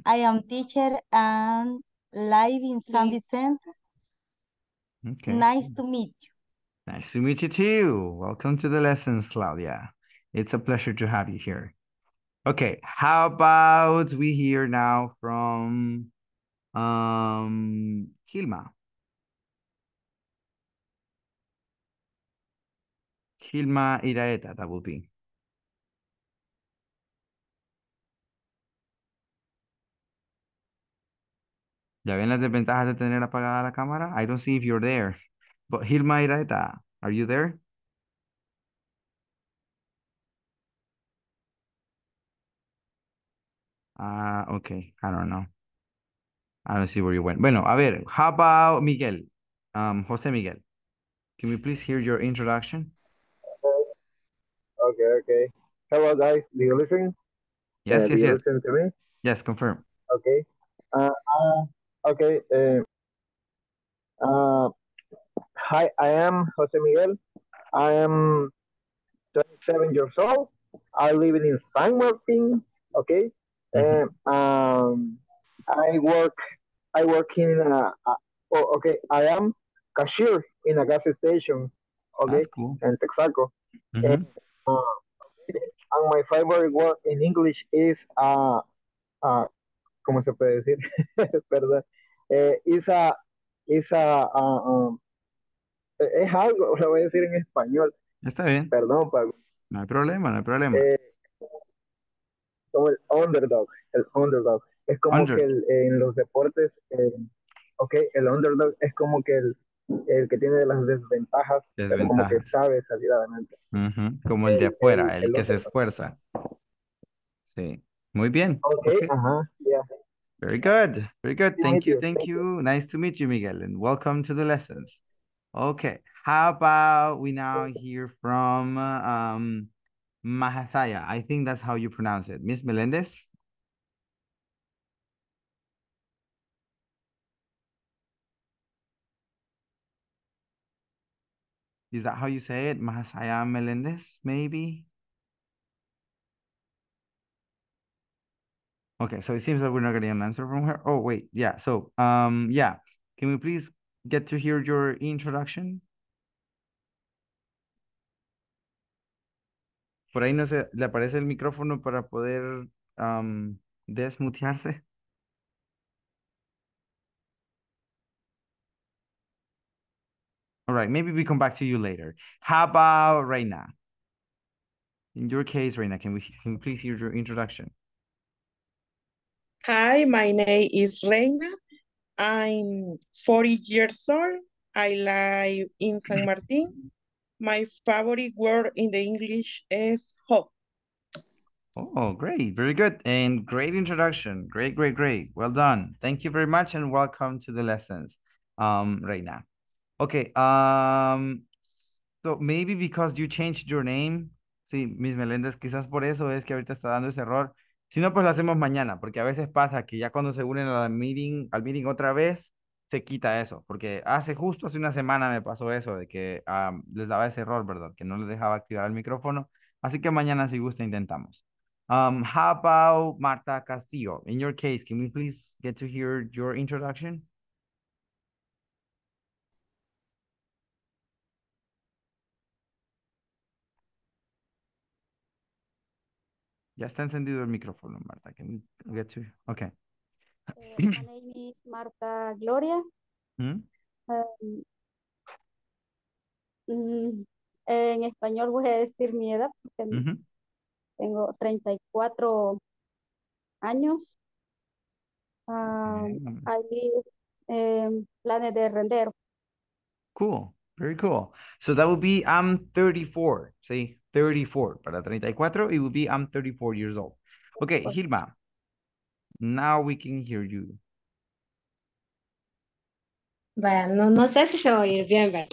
I am teacher and live in San Vicente. Okay. Nice to meet you. Nice to meet you too. Welcome to the lessons, Claudia. It's a pleasure to have you here. Okay, how about we hear now from Hilma. Hilma Iraeta, that will be. ¿Ya ven las desventajas de tener apagada la cámara? I don't see if you're there. But Hilma Iraeta, are you there? Okay, I don't know. I don't see where you went. Bueno, a ver, how about Miguel? José Miguel, can we please hear your introduction? Okay. Hello guys, do you listen? Yes, yes, yes. Do you listen to me? Yes, confirm. Okay. Hi, I am Jose Miguel. I am 27 years old. I live in San Martín. Okay. I work in I am cashier in a gas station. Okay. Cool. In Texaco. And my favorite word in English is ¿cómo se puede decir? Perdón. Es algo, lo voy a decir en español. Está bien. Perdón, Pablo. No hay problema, no hay problema. Como el underdog. Es como que en los deportes, el underdog es como que el que tiene las desventajas. Como que sabe salir adelante. Como el de afuera, el que se esfuerza. Sí. Muy bien. Okay. Yeah. Very good. Thank you. Nice to meet you, Miguel, and welcome to the lessons. Okay, how about we now hear from Mahasaya? I think that's how you pronounce it. Miss Melendez? Is that how you say it? Mahasaya Melendez, maybe? Okay, so it seems that we're not getting an answer from her. Oh, wait, yeah. So, can we please get to hear your introduction? Por ahí no sé, le aparece el micrófono para poder desmutearse. All right, maybe we come back to you later. How about Reina? In your case, Reina, can we please hear your introduction? Hi, my name is Reina. I'm 40 years old. I live in San Martin. My favorite word in the English is hope. Oh, great. Very good. And great introduction. Great, great, great. Well done. Thank you very much and welcome to the lessons, Reina. Okay. So maybe because you changed your name. Sí, Miss Meléndez, quizás por eso es que ahorita está dando ese error. Si no, pues lo hacemos mañana, porque a veces pasa que ya cuando se unen al meeting otra vez, se quita eso, porque justo hace una semana me pasó eso, de que les daba ese error, ¿verdad? Que no les dejaba activar el micrófono. Así que mañana, si gusta, intentamos. How about Marta Castillo? In your case, can we please get to hear your introduction? Ya está encendido el micrófono, Marta. Can we get to... Okay. My name is Marta Gloria. ¿Mm? En español voy a decir mi edad. Uh-huh. Tengo 34 años. I live Planet de Rendero. Cool. Very cool. So that would be I'm 34. See, 34. Para 34, it would be I'm 34 years old. Okay, Hilma. Now we can hear you. Bueno, no sé si se va a oír bien, ¿verdad?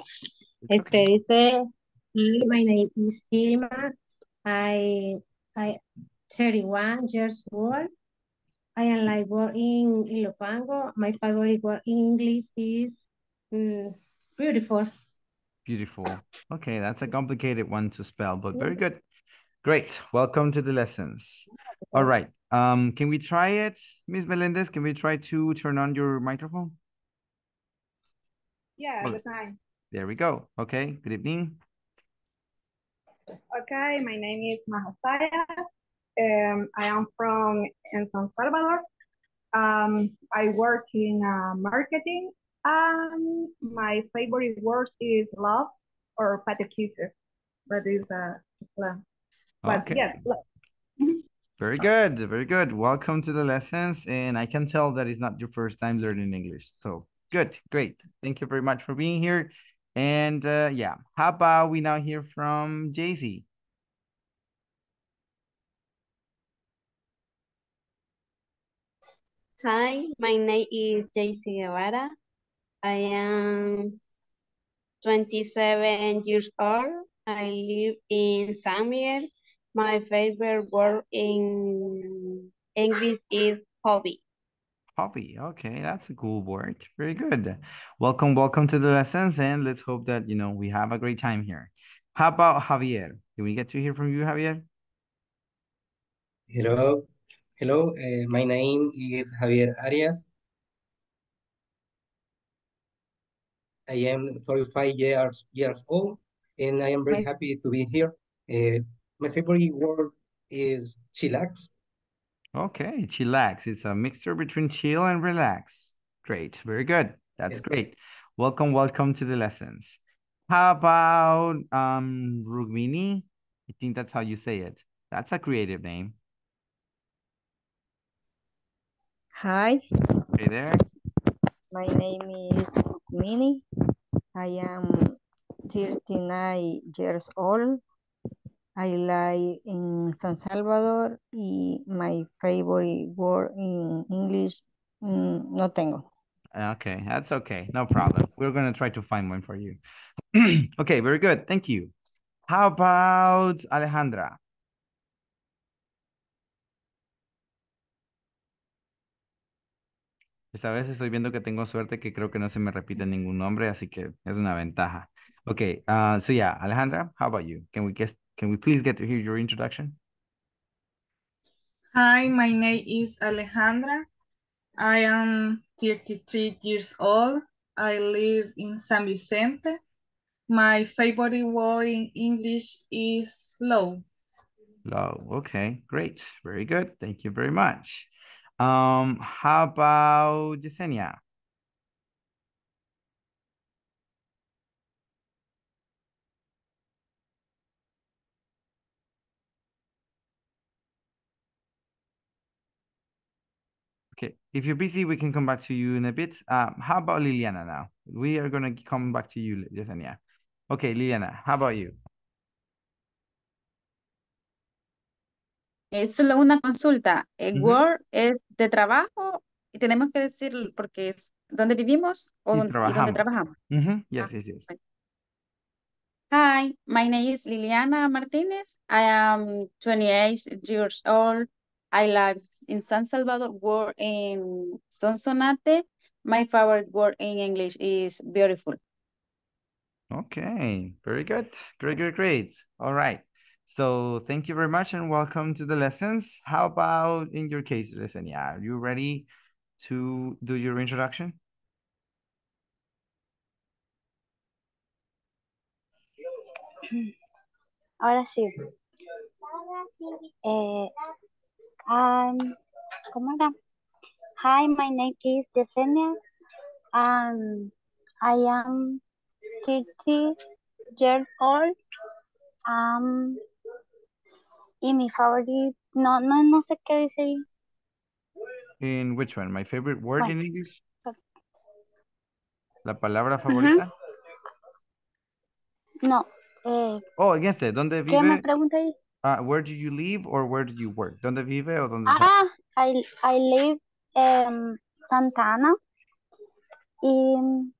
Okay. Dice, my name is Hilma. I 31 years old. I am like born in Ilopango. My favorite word in English is beautiful. Beautiful. Okay, that's a complicated one to spell, but very good. Great. Welcome to the lessons. All right. Can we try it, Ms. Melendez? Can we try to turn on your microphone? Yeah, okay. There we go. Okay, good evening. Okay, my name is Mahasaya. I am from El Salvador. I work in marketing. My favorite word is love or catechesis. That is Islam. Okay. Yes, very good, very good. Welcome to the lessons. And I can tell that it's not your first time learning English. So good, great. Thank you very much for being here. And yeah, how about we now hear from Jay-Z? Hi, my name is Jay-Z Guevara. I am 27 years old. I live in San Miguel. My favorite word in English is hobby. Hobby, okay, that's a cool word. Very good. Welcome, welcome to the lessons, and let's hope that, you know, we have a great time here. How about Javier? Can we get to hear from you, Javier? Hello, hello. My name is Javier Arias. I am 35 years old, and I am very happy to be here. My favorite word is chillax. Okay, chillax. It's a mixture between chill and relax. Great, very good. That's great. Welcome, welcome to the lessons. How about Rukmini? I think that's how you say it. That's a creative name. Hi. Hey there. My name is Rukmini. I am 39 years old. I live in San Salvador y my favorite word in English, no tengo. Okay, that's okay. No problem. We're going to try to find one for you. Okay, very good. Thank you. How about Alejandra? Esta vez estoy viendo que tengo suerte que creo que no se me repite ningún nombre, así que es una ventaja. Okay, so yeah, Alejandra, how about you? Can we please get to hear your introduction? Hi, my name is Alejandra. I am 33 years old. I live in San Vicente. My favorite word in English is love. Low. Okay, great. Very good. Thank you very much. How about Yesenia? Okay, if you're busy, we can come back to you in a bit. How about Liliana now? We are going to come back to you, Yesenia. Okay, Liliana, how about you? Es solo una consulta. El work es de trabajo y tenemos que decir porque es donde vivimos o donde trabajamos. Yes, yes, yes. Hi, my name is Liliana Martinez. I am 28 years old. I live in San Salvador, work in Sonsonate. My favorite word in English is beautiful. Okay, very good. Great, great, great. All right. So thank you very much and welcome to the lessons. How about in your case, Yesenia? Are you ready to do your introduction? Ahora sí. ¿Cómo era? Hi, my name is Yesenia. I am 30 years old. Y mi favorito, no sé qué decir. In which one? My favorite word in English? Sorry. ¿La palabra favorita? No. Oh, against it. ¿Dónde vive? ¿Qué me pregunta ahí? Where do you live or where do you work? ¿Dónde vive o dónde? I live in Santa Ana. Y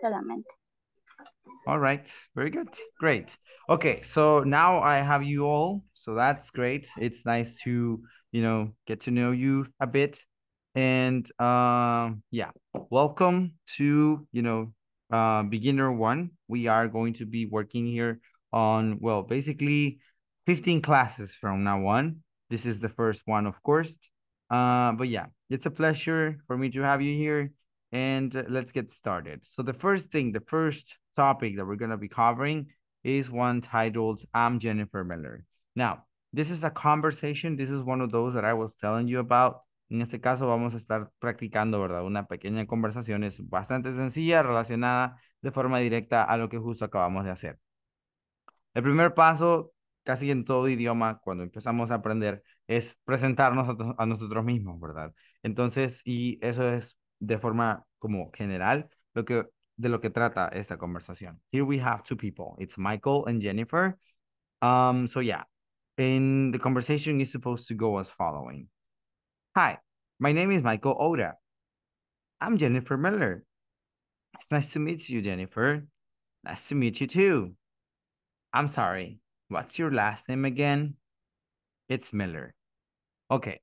solamente. All right, very good, great. Okay, so now I have you all, so that's great. It's nice to, you know, get to know you a bit. And yeah, welcome to, you know, beginner one. We are going to be working here on, well, basically 15 classes from now on. This is the first one, of course. But yeah, it's a pleasure for me to have you here. And let's get started. So the first thing, the first topic that we're going to be covering is one titled, I'm Jennifer Miller. Now, this is a conversation. This is one of those that I was telling you about. En este caso, vamos a estar practicando, ¿verdad? Una pequeña conversación es bastante sencilla, relacionada de forma directa a lo que justo acabamos de hacer. El primer paso, casi en todo idioma, cuando empezamos a aprender, es presentarnos a nosotros mismos, ¿verdad? Entonces, y eso es de forma como general, lo que de lo que trata esta conversación. Here we have two people. It's Michael and Jennifer. So yeah, and the conversation is supposed to go as following. Hi, my name is Michael Oda. I'm Jennifer Miller. It's nice to meet you, Jennifer. Nice to meet you too. I'm sorry, what's your last name again? It's Miller. Okay.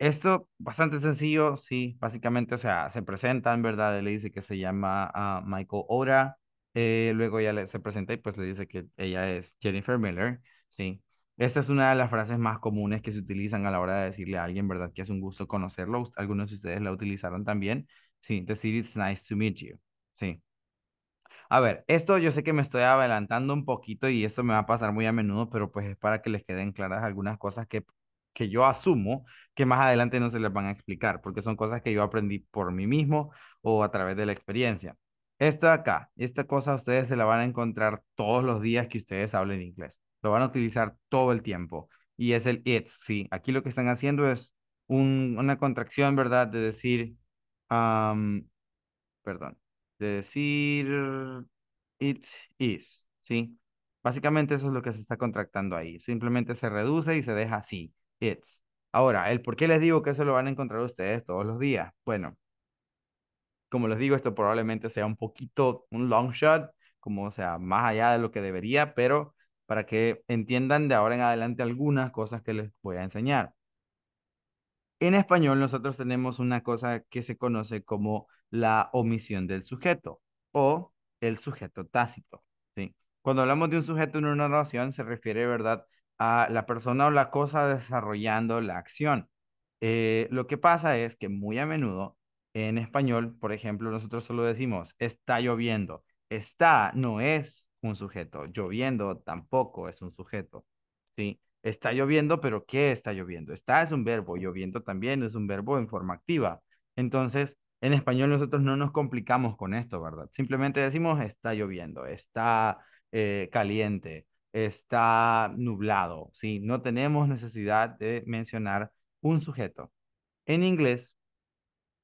Esto bastante sencillo, sí, básicamente, o sea, se presentan, ¿verdad? Él le dice que se llama Michael Oda, luego ella se presenta y pues le dice que ella es Jennifer Miller, sí. Esta es una de las frases más comunes que se utilizan a la hora de decirle a alguien, ¿verdad? Que es un gusto conocerlo, algunos de ustedes la utilizaron también, sí, decir it's nice to meet you, sí. A ver, esto yo sé que me estoy adelantando un poquito y eso me va a pasar muy a menudo, pero pues es para que les queden claras algunas cosas que yo asumo que más adelante no se les van a explicar, porque son cosas que yo aprendí por mí mismo o a través de la experiencia. Esto de acá, esta cosa ustedes se la van a encontrar todos los días que ustedes hablen inglés. Lo van a utilizar todo el tiempo. Y es el it's, sí. Aquí lo que están haciendo es una contracción, ¿verdad? De decir, perdón, de decir it is, ¿sí? Básicamente eso es lo que se está contractando ahí. Simplemente se reduce y se deja así. It's. Ahora, el por qué les digo que eso lo van a encontrar ustedes todos los días. Bueno, como les digo, esto probablemente sea un poquito, un long shot, como o sea, más allá de lo que debería, pero para que entiendan de ahora en adelante algunas cosas que les voy a enseñar. En español nosotros tenemos una cosa que se conoce como la omisión del sujeto o el sujeto tácito, ¿sí? Cuando hablamos de un sujeto en una oración se refiere, ¿verdad?, a la persona o la cosa desarrollando la acción. Lo que pasa es que muy a menudo en español, por ejemplo, nosotros solo decimos está lloviendo. Está no es un sujeto. Lloviendo tampoco es un sujeto, ¿sí? Está lloviendo, pero ¿qué está lloviendo? Está es un verbo, lloviendo también es un verbo en forma activa. Entonces, en español nosotros no nos complicamos con esto, ¿verdad? Simplemente decimos está lloviendo, está caliente, está nublado, ¿sí? No tenemos necesidad de mencionar un sujeto. En inglés,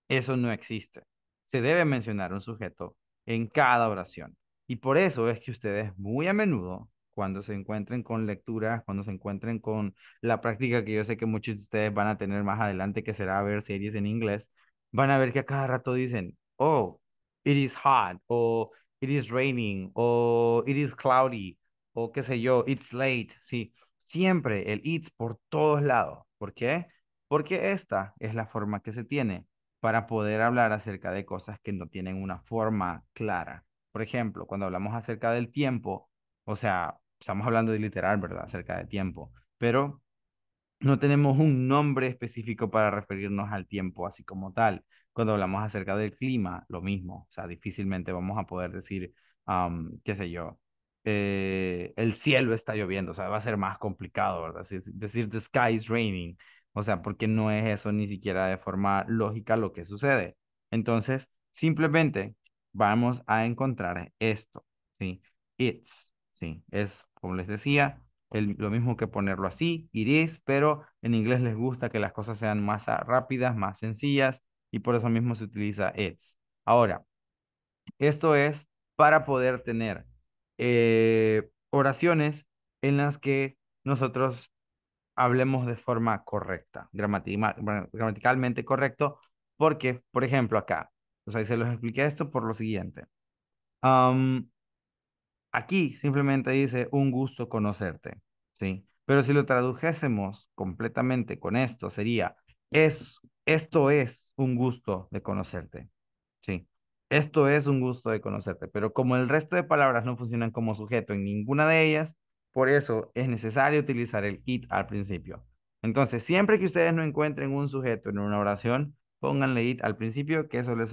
eso no existe. Se debe mencionar un sujeto en cada oración. Y por eso es que ustedes muy a menudo, cuando se encuentren con lecturas, cuando se encuentren con la práctica que yo sé que muchos de ustedes van a tener más adelante, que será ver series en inglés, van a ver que a cada rato dicen, oh, it is hot, o it is raining, o it is cloudy, o qué sé yo, it's late, sí. Siempre el it's por todos lados. ¿Por qué? Porque esta es la forma que se tiene para poder hablar acerca de cosas que no tienen una forma clara. Por ejemplo, cuando hablamos acerca del tiempo, o sea, estamos hablando de literal, ¿verdad? Acerca de tiempo, pero no tenemos un nombre específico para referirnos al tiempo así como tal. Cuando hablamos acerca del clima, lo mismo. O sea, difícilmente vamos a poder decir, qué sé yo, el cielo está lloviendo. O sea, va a ser más complicado, ¿verdad? Decir the sky is raining. O sea, porque no es eso ni siquiera de forma lógica lo que sucede. Entonces, simplemente vamos a encontrar esto, ¿sí? It's. Sí, es, como les decía, lo mismo que ponerlo así, it is, pero en inglés les gusta que las cosas sean más rápidas, más sencillas, y por eso mismo se utiliza it's. Ahora, esto es para poder tener oraciones en las que nosotros hablemos de forma correcta, gramaticalmente correcto, porque, por ejemplo, acá, o sea, se los expliqué esto por lo siguiente. Aquí simplemente dice un gusto conocerte, ¿sí? Pero si lo tradujésemos completamente con esto, sería, esto es un gusto de conocerte, ¿sí? Esto es un gusto de conocerte, pero como el resto de palabras no funcionan como sujeto en ninguna de ellas, por eso es necesario utilizar el it al principio. Entonces, siempre que ustedes no encuentren un sujeto en una oración, pónganle it al principio, que eso les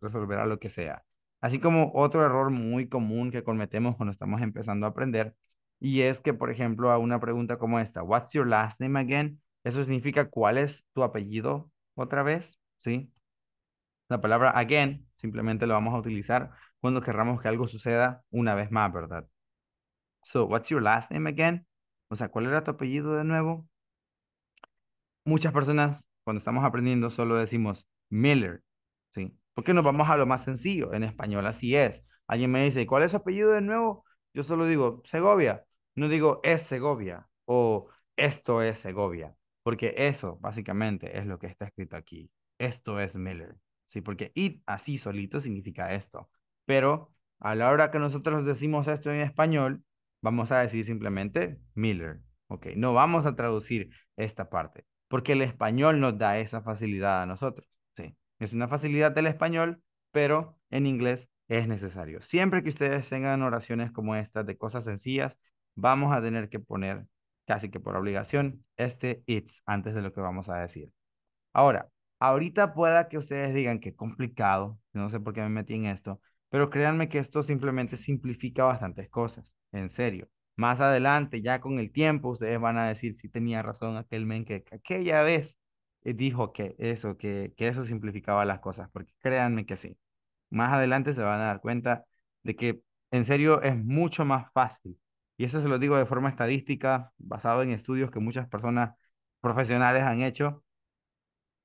resolverá lo que sea. Así como otro error muy común que cometemos cuando estamos empezando a aprender, y es que, por ejemplo, a una pregunta como esta, what's your last name again? Eso significa, ¿cuál es tu apellido otra vez? ¿Sí? La palabra again simplemente lo vamos a utilizar cuando querramos que algo suceda una vez más, ¿verdad? So, what's your last name again? O sea, ¿cuál era tu apellido de nuevo? Muchas personas, cuando estamos aprendiendo, solo decimos Miller, ¿sí? Porque nos vamos a lo más sencillo. En español así es. Alguien me dice, ¿cuál es su apellido de nuevo? Yo solo digo, Segovia. No digo, es Segovia. O esto es Segovia. Porque eso, básicamente, es lo que está escrito aquí. Esto es Miller. Sí, porque it así solito significa esto. Pero a la hora que nosotros decimos esto en español, vamos a decir simplemente Miller. Ok, no vamos a traducir esta parte. Porque el español nos da esa facilidad a nosotros. Sí. Es una facilidad del español, pero en inglés es necesario. Siempre que ustedes tengan oraciones como estas de cosas sencillas, vamos a tener que poner, casi que por obligación, este it's antes de lo que vamos a decir. Ahora, ahorita pueda que ustedes digan que complicado, no sé por qué me metí en esto, pero créanme que esto simplemente simplifica bastantes cosas, en serio. Más adelante, ya con el tiempo, ustedes van a decir si tenía razón aquel men que aquella vez dijo que eso simplificaba las cosas, porque créanme que sí. Más adelante se van a dar cuenta de que en serio es mucho más fácil. Y eso se lo digo de forma estadística, basado en estudios que muchas personas profesionales han hecho.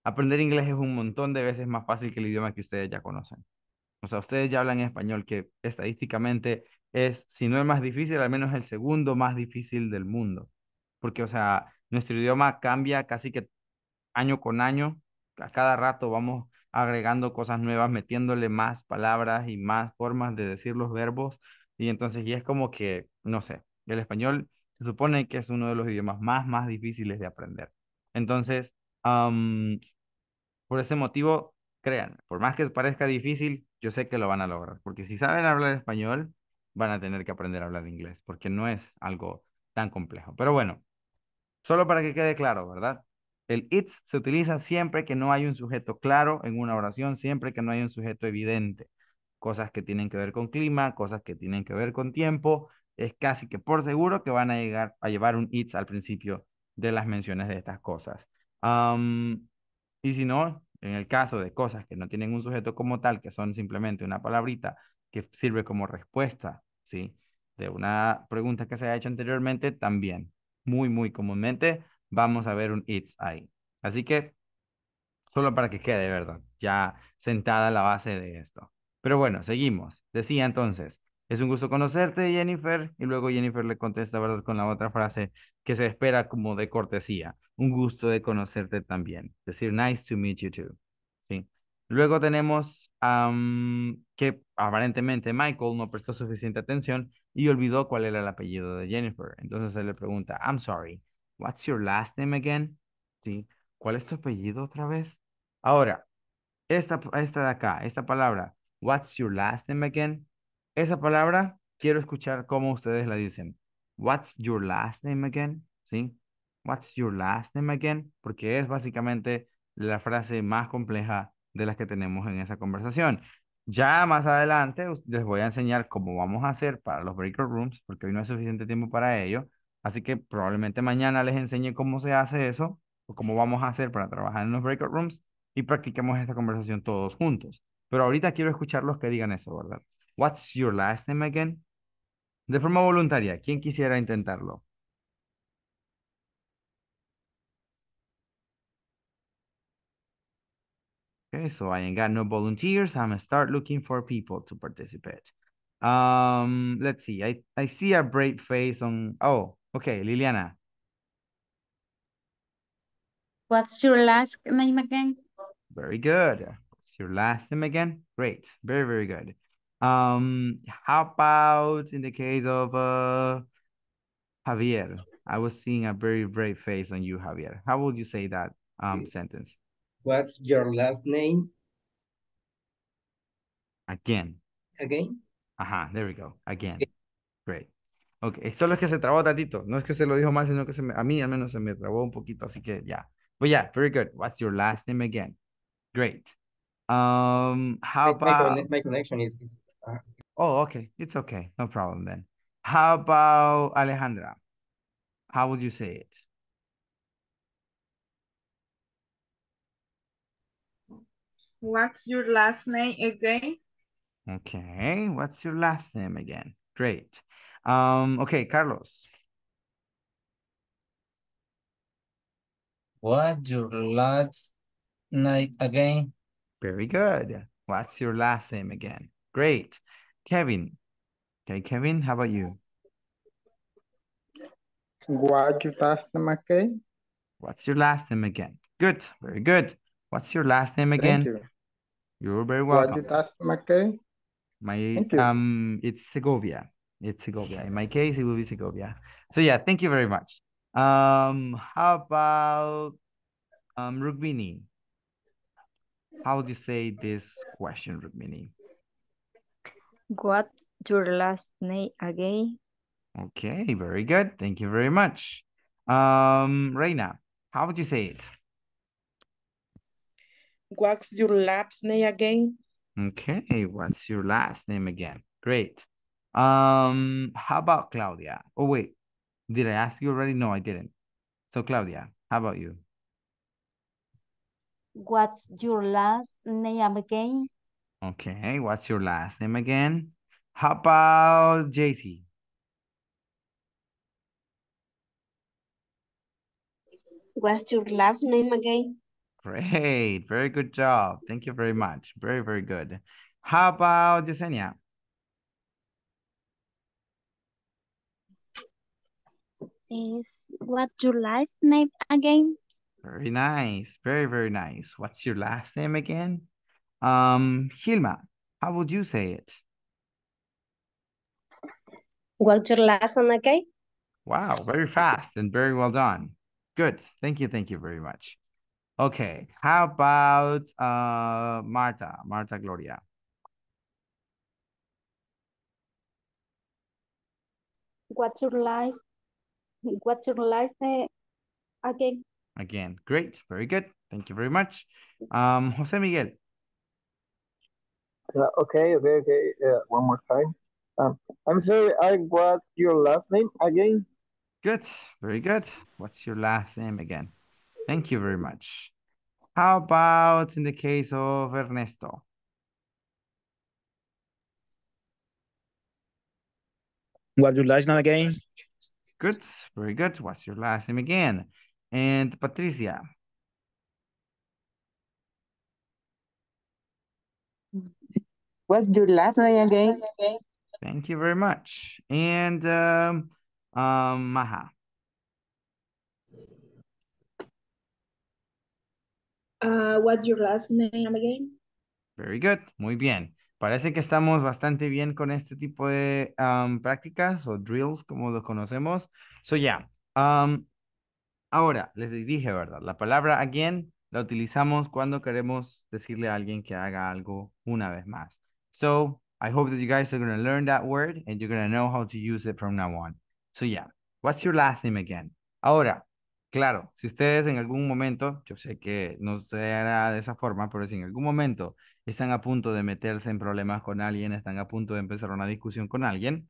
Aprender inglés es un montón de veces más fácil que el idioma que ustedes ya conocen. O sea, ustedes ya hablan español, que estadísticamente es, si no el más difícil, al menos el segundo más difícil del mundo. Porque, o sea, nuestro idioma cambia casi que año con año, a cada rato vamos agregando cosas nuevas, metiéndole más palabras y más formas de decir los verbos, y entonces ya es como que, no sé, el español se supone que es uno de los idiomas más difíciles de aprender. Entonces, por ese motivo, créanme, por más que parezca difícil, yo sé que lo van a lograr, porque si saben hablar español, van a tener que aprender a hablar inglés, porque no es algo tan complejo. Pero bueno, solo para que quede claro, ¿verdad? El it's se utiliza siempre que no hay un sujeto claro en una oración, siempre que no hay un sujeto evidente. Cosas que tienen que ver con clima, cosas que tienen que ver con tiempo, es casi que por seguro que van a llegar a llevar un it's al principio de las menciones de estas cosas. Y si no, en el caso de cosas que no tienen un sujeto como tal, que son simplemente una palabrita que sirve como respuesta, ¿sí?, de una pregunta que se ha hecho anteriormente, también muy comúnmente vamos a ver un it's ahí. Así que solo para que quede, ¿verdad?, ya sentada la base de esto. Pero bueno, seguimos. Decía entonces, es un gusto conocerte, Jennifer. Y luego Jennifer le contesta, ¿verdad?, con la otra frase que se espera como de cortesía. Un gusto de conocerte también. Decir, nice to meet you too. ¿Sí? Luego tenemos que aparentemente Michael no prestó suficiente atención y olvidó cuál era el apellido de Jennifer. Entonces él le pregunta, I'm sorry, what's your last name again? ¿Sí? ¿Cuál es tu apellido otra vez? Ahora, esta de acá, esta palabra, what's your last name again? Esa palabra, quiero escuchar cómo ustedes la dicen. What's your last name again? ¿Sí? What's your last name again? Porque es básicamente la frase más compleja de las que tenemos en esa conversación. Ya más adelante les voy a enseñar cómo vamos a hacer para los breakout rooms, porque hoy no hay suficiente tiempo para ello. Así que probablemente mañana les enseñe cómo se hace eso, o cómo vamos a hacer para trabajar en los breakout rooms y practiquemos esta conversación todos juntos. Pero ahorita quiero escuchar los que digan eso, ¿verdad? What's your last name again? De forma voluntaria, ¿quién quisiera intentarlo? Okay, so I ain't got no volunteers. I'm gonna start looking for people to participate. Let's see. I see a brave face on... Oh, okay, Liliana. What's your last name again? Very good. What's your last name again? Great. Very good. How about in the case of Javier? I was seeing a very brave face on you, Javier. How would you say that sentence? What's your last name? Again. Again? Ajá, there we go. Again. Okay. Great. Okay, solo es que se trabó tantito. No es que se lo dijo mal, sino que a mí al menos se me trabó un poquito, así que ya. Yeah. But yeah, very good. What's your last name again? Great. How about... My connection is... Oh, okay. It's okay. No problem then. How about Alejandra? How would you say it? What's your last name again? Okay. What's your last name again? Great. Okay, Carlos. What's your last name again? Very good. What's your last name again? Great. Kevin. Okay, Kevin, how about you? What's your last name again? What's your last name again? Good. Very good. What's your last name again? Thank you. You're very welcome. What's your last name again? It's Segovia. It's Segovia. In my case, it will be Segovia. So yeah, thank you very much. How about Rukmini? How would you say this question, Rukmini? What's your last name again? Okay, very good. Thank you very much. Reina, how would you say it? What's your last name again? Okay, what's your last name again? Great. How about Claudia? Oh, wait. Did I ask you already? No, I didn't. So, Claudia, how about you? What's your last name again? Okay, what's your last name again? How about JC? What's your last name again? Great, very good job. Thank you very much. Very good. How about Yesenia? Is what's your last name again? Very nice. Very nice. What's your last name again? Hilma, how would you say it? What's your last name again? Wow, very fast and very well done. Good. Thank you very much. Okay, how about Marta Gloria? What's your last name again? Again, great, very good. Thank you very much. Jose Miguel. Okay. One more time. I'm sorry, what's your last name again? Good, very good. What's your last name again? Thank you very much. How about in the case of Ernesto? What's your last name again? Good, very good. What's your last name again? And Patricia? What's your last name again? Thank you very much. And Maha? What's your last name again? Very good, muy bien. Parece que estamos bastante bien con este tipo de prácticas o drills, como los conocemos. So, yeah. Ahora, les dije, ¿verdad? La palabra again la utilizamos cuando queremos decirle a alguien que haga algo una vez más. So, I hope that you guys are going to learn that word and you're going to know how to use it from now on. So, yeah. What's your last name again? Ahora, claro, si ustedes en algún momento, yo sé que no se hará de esa forma, pero si en algún momento están a punto de meterse en problemas con alguien, están a punto de empezar una discusión con alguien,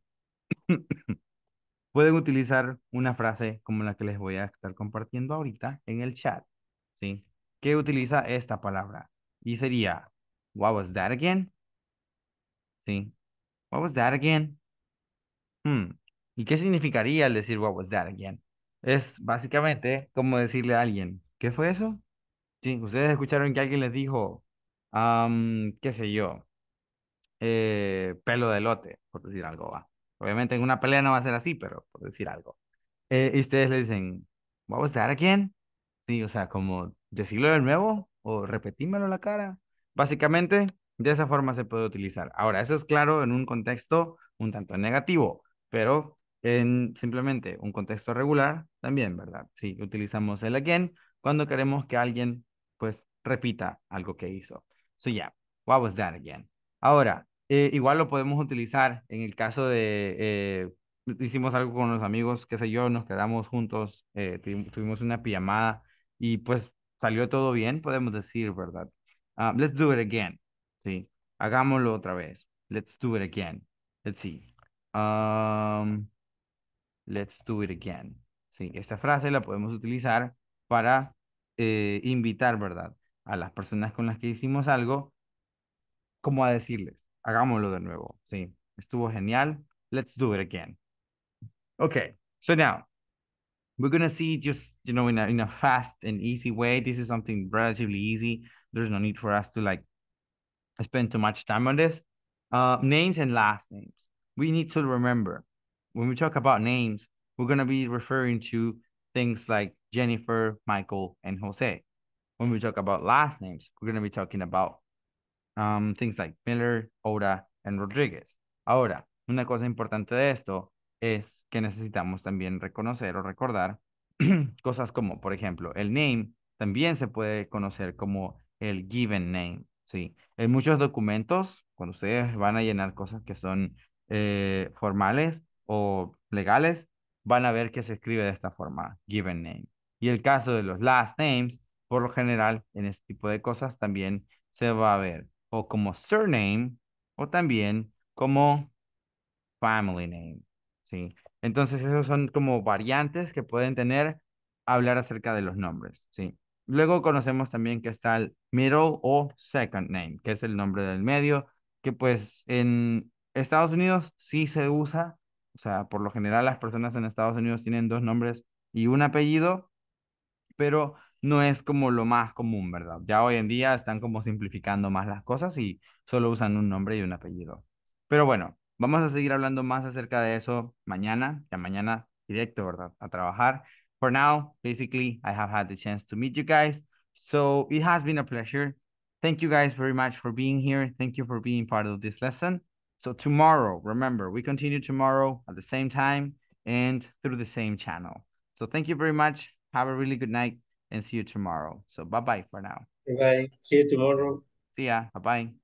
pueden utilizar una frase como la que les voy a estar compartiendo ahorita en el chat, ¿sí? Que utiliza esta palabra. Y sería, what was that again? ¿Sí? What was that again? ¿Y qué significaría el decir what was that again? Es básicamente como decirle a alguien, ¿qué fue eso? Sí, ustedes escucharon que alguien les dijo, qué sé yo, pelo de elote, por decir algo, va. Obviamente en una pelea no va a ser así, pero por decir algo. Y ustedes le dicen, what was that again? Sí, o sea, como decirlo de nuevo o repetímelo en la cara. Básicamente, de esa forma se puede utilizar. Ahora, eso es claro en un contexto un tanto negativo, pero en simplemente un contexto regular también, ¿verdad? Sí, utilizamos el again cuando queremos que alguien, pues, repita algo que hizo. So, yeah, what was that again? Ahora, igual lo podemos utilizar en el caso de, hicimos algo con los amigos, qué sé yo, nos quedamos juntos, tuvimos una pijamada y, pues, salió todo bien, podemos decir, ¿verdad? Let's do it again, ¿sí? Hagámoslo otra vez. Let's do it again. Let's see. Let's do it again. Sí, esta frase la podemos utilizar para invitar, ¿verdad? A las personas con las que hicimos algo, como a decirles, hagámoslo de nuevo. Sí, estuvo genial. Let's do it again. Okay, so now, we're going to see just, you know, in a fast and easy way. This is something relatively easy. There's no need for us to, like, spend too much time on this. Names and last names. We need to remember, when we talk about names, we're going to be referring to things like Jennifer, Michael, and Jose. When we talk about last names, we're going to be talking about things like Miller, Oda, and Rodriguez. Ahora, una cosa importante de esto es que necesitamos también reconocer o recordar cosas como, por ejemplo, el name también se puede conocer como el given name, ¿sí? En muchos documentos, cuando ustedes van a llenar cosas que son formales o legales, van a ver que se escribe de esta forma, given name. Y el caso de los last names, por lo general, en este tipo de cosas también se va a ver o como surname o también como family name, ¿sí? Entonces, esos son como variantes que pueden tener hablar acerca de los nombres, ¿sí? Luego conocemos también que está el middle o second name, que es el nombre del medio, que pues en Estados Unidos sí se usa, o sea, por lo general las personas en Estados Unidos tienen dos nombres y un apellido, pero no es como lo más común, ¿verdad? Ya hoy en día están como simplificando más las cosas y solo usan un nombre y un apellido. Pero bueno, vamos a seguir hablando más acerca de eso mañana, ya mañana directo, ¿verdad? A trabajar. For now, basically, I have had the chance to meet you guys, so it has been a pleasure. Thank you guys very much for being here. Thank you for being part of this lesson. So tomorrow, remember, we continue tomorrow at the same time and through the same channel. So thank you very much. Have a really good night and see you tomorrow. So bye-bye for now. Bye-bye. See you tomorrow. See ya. Bye-bye.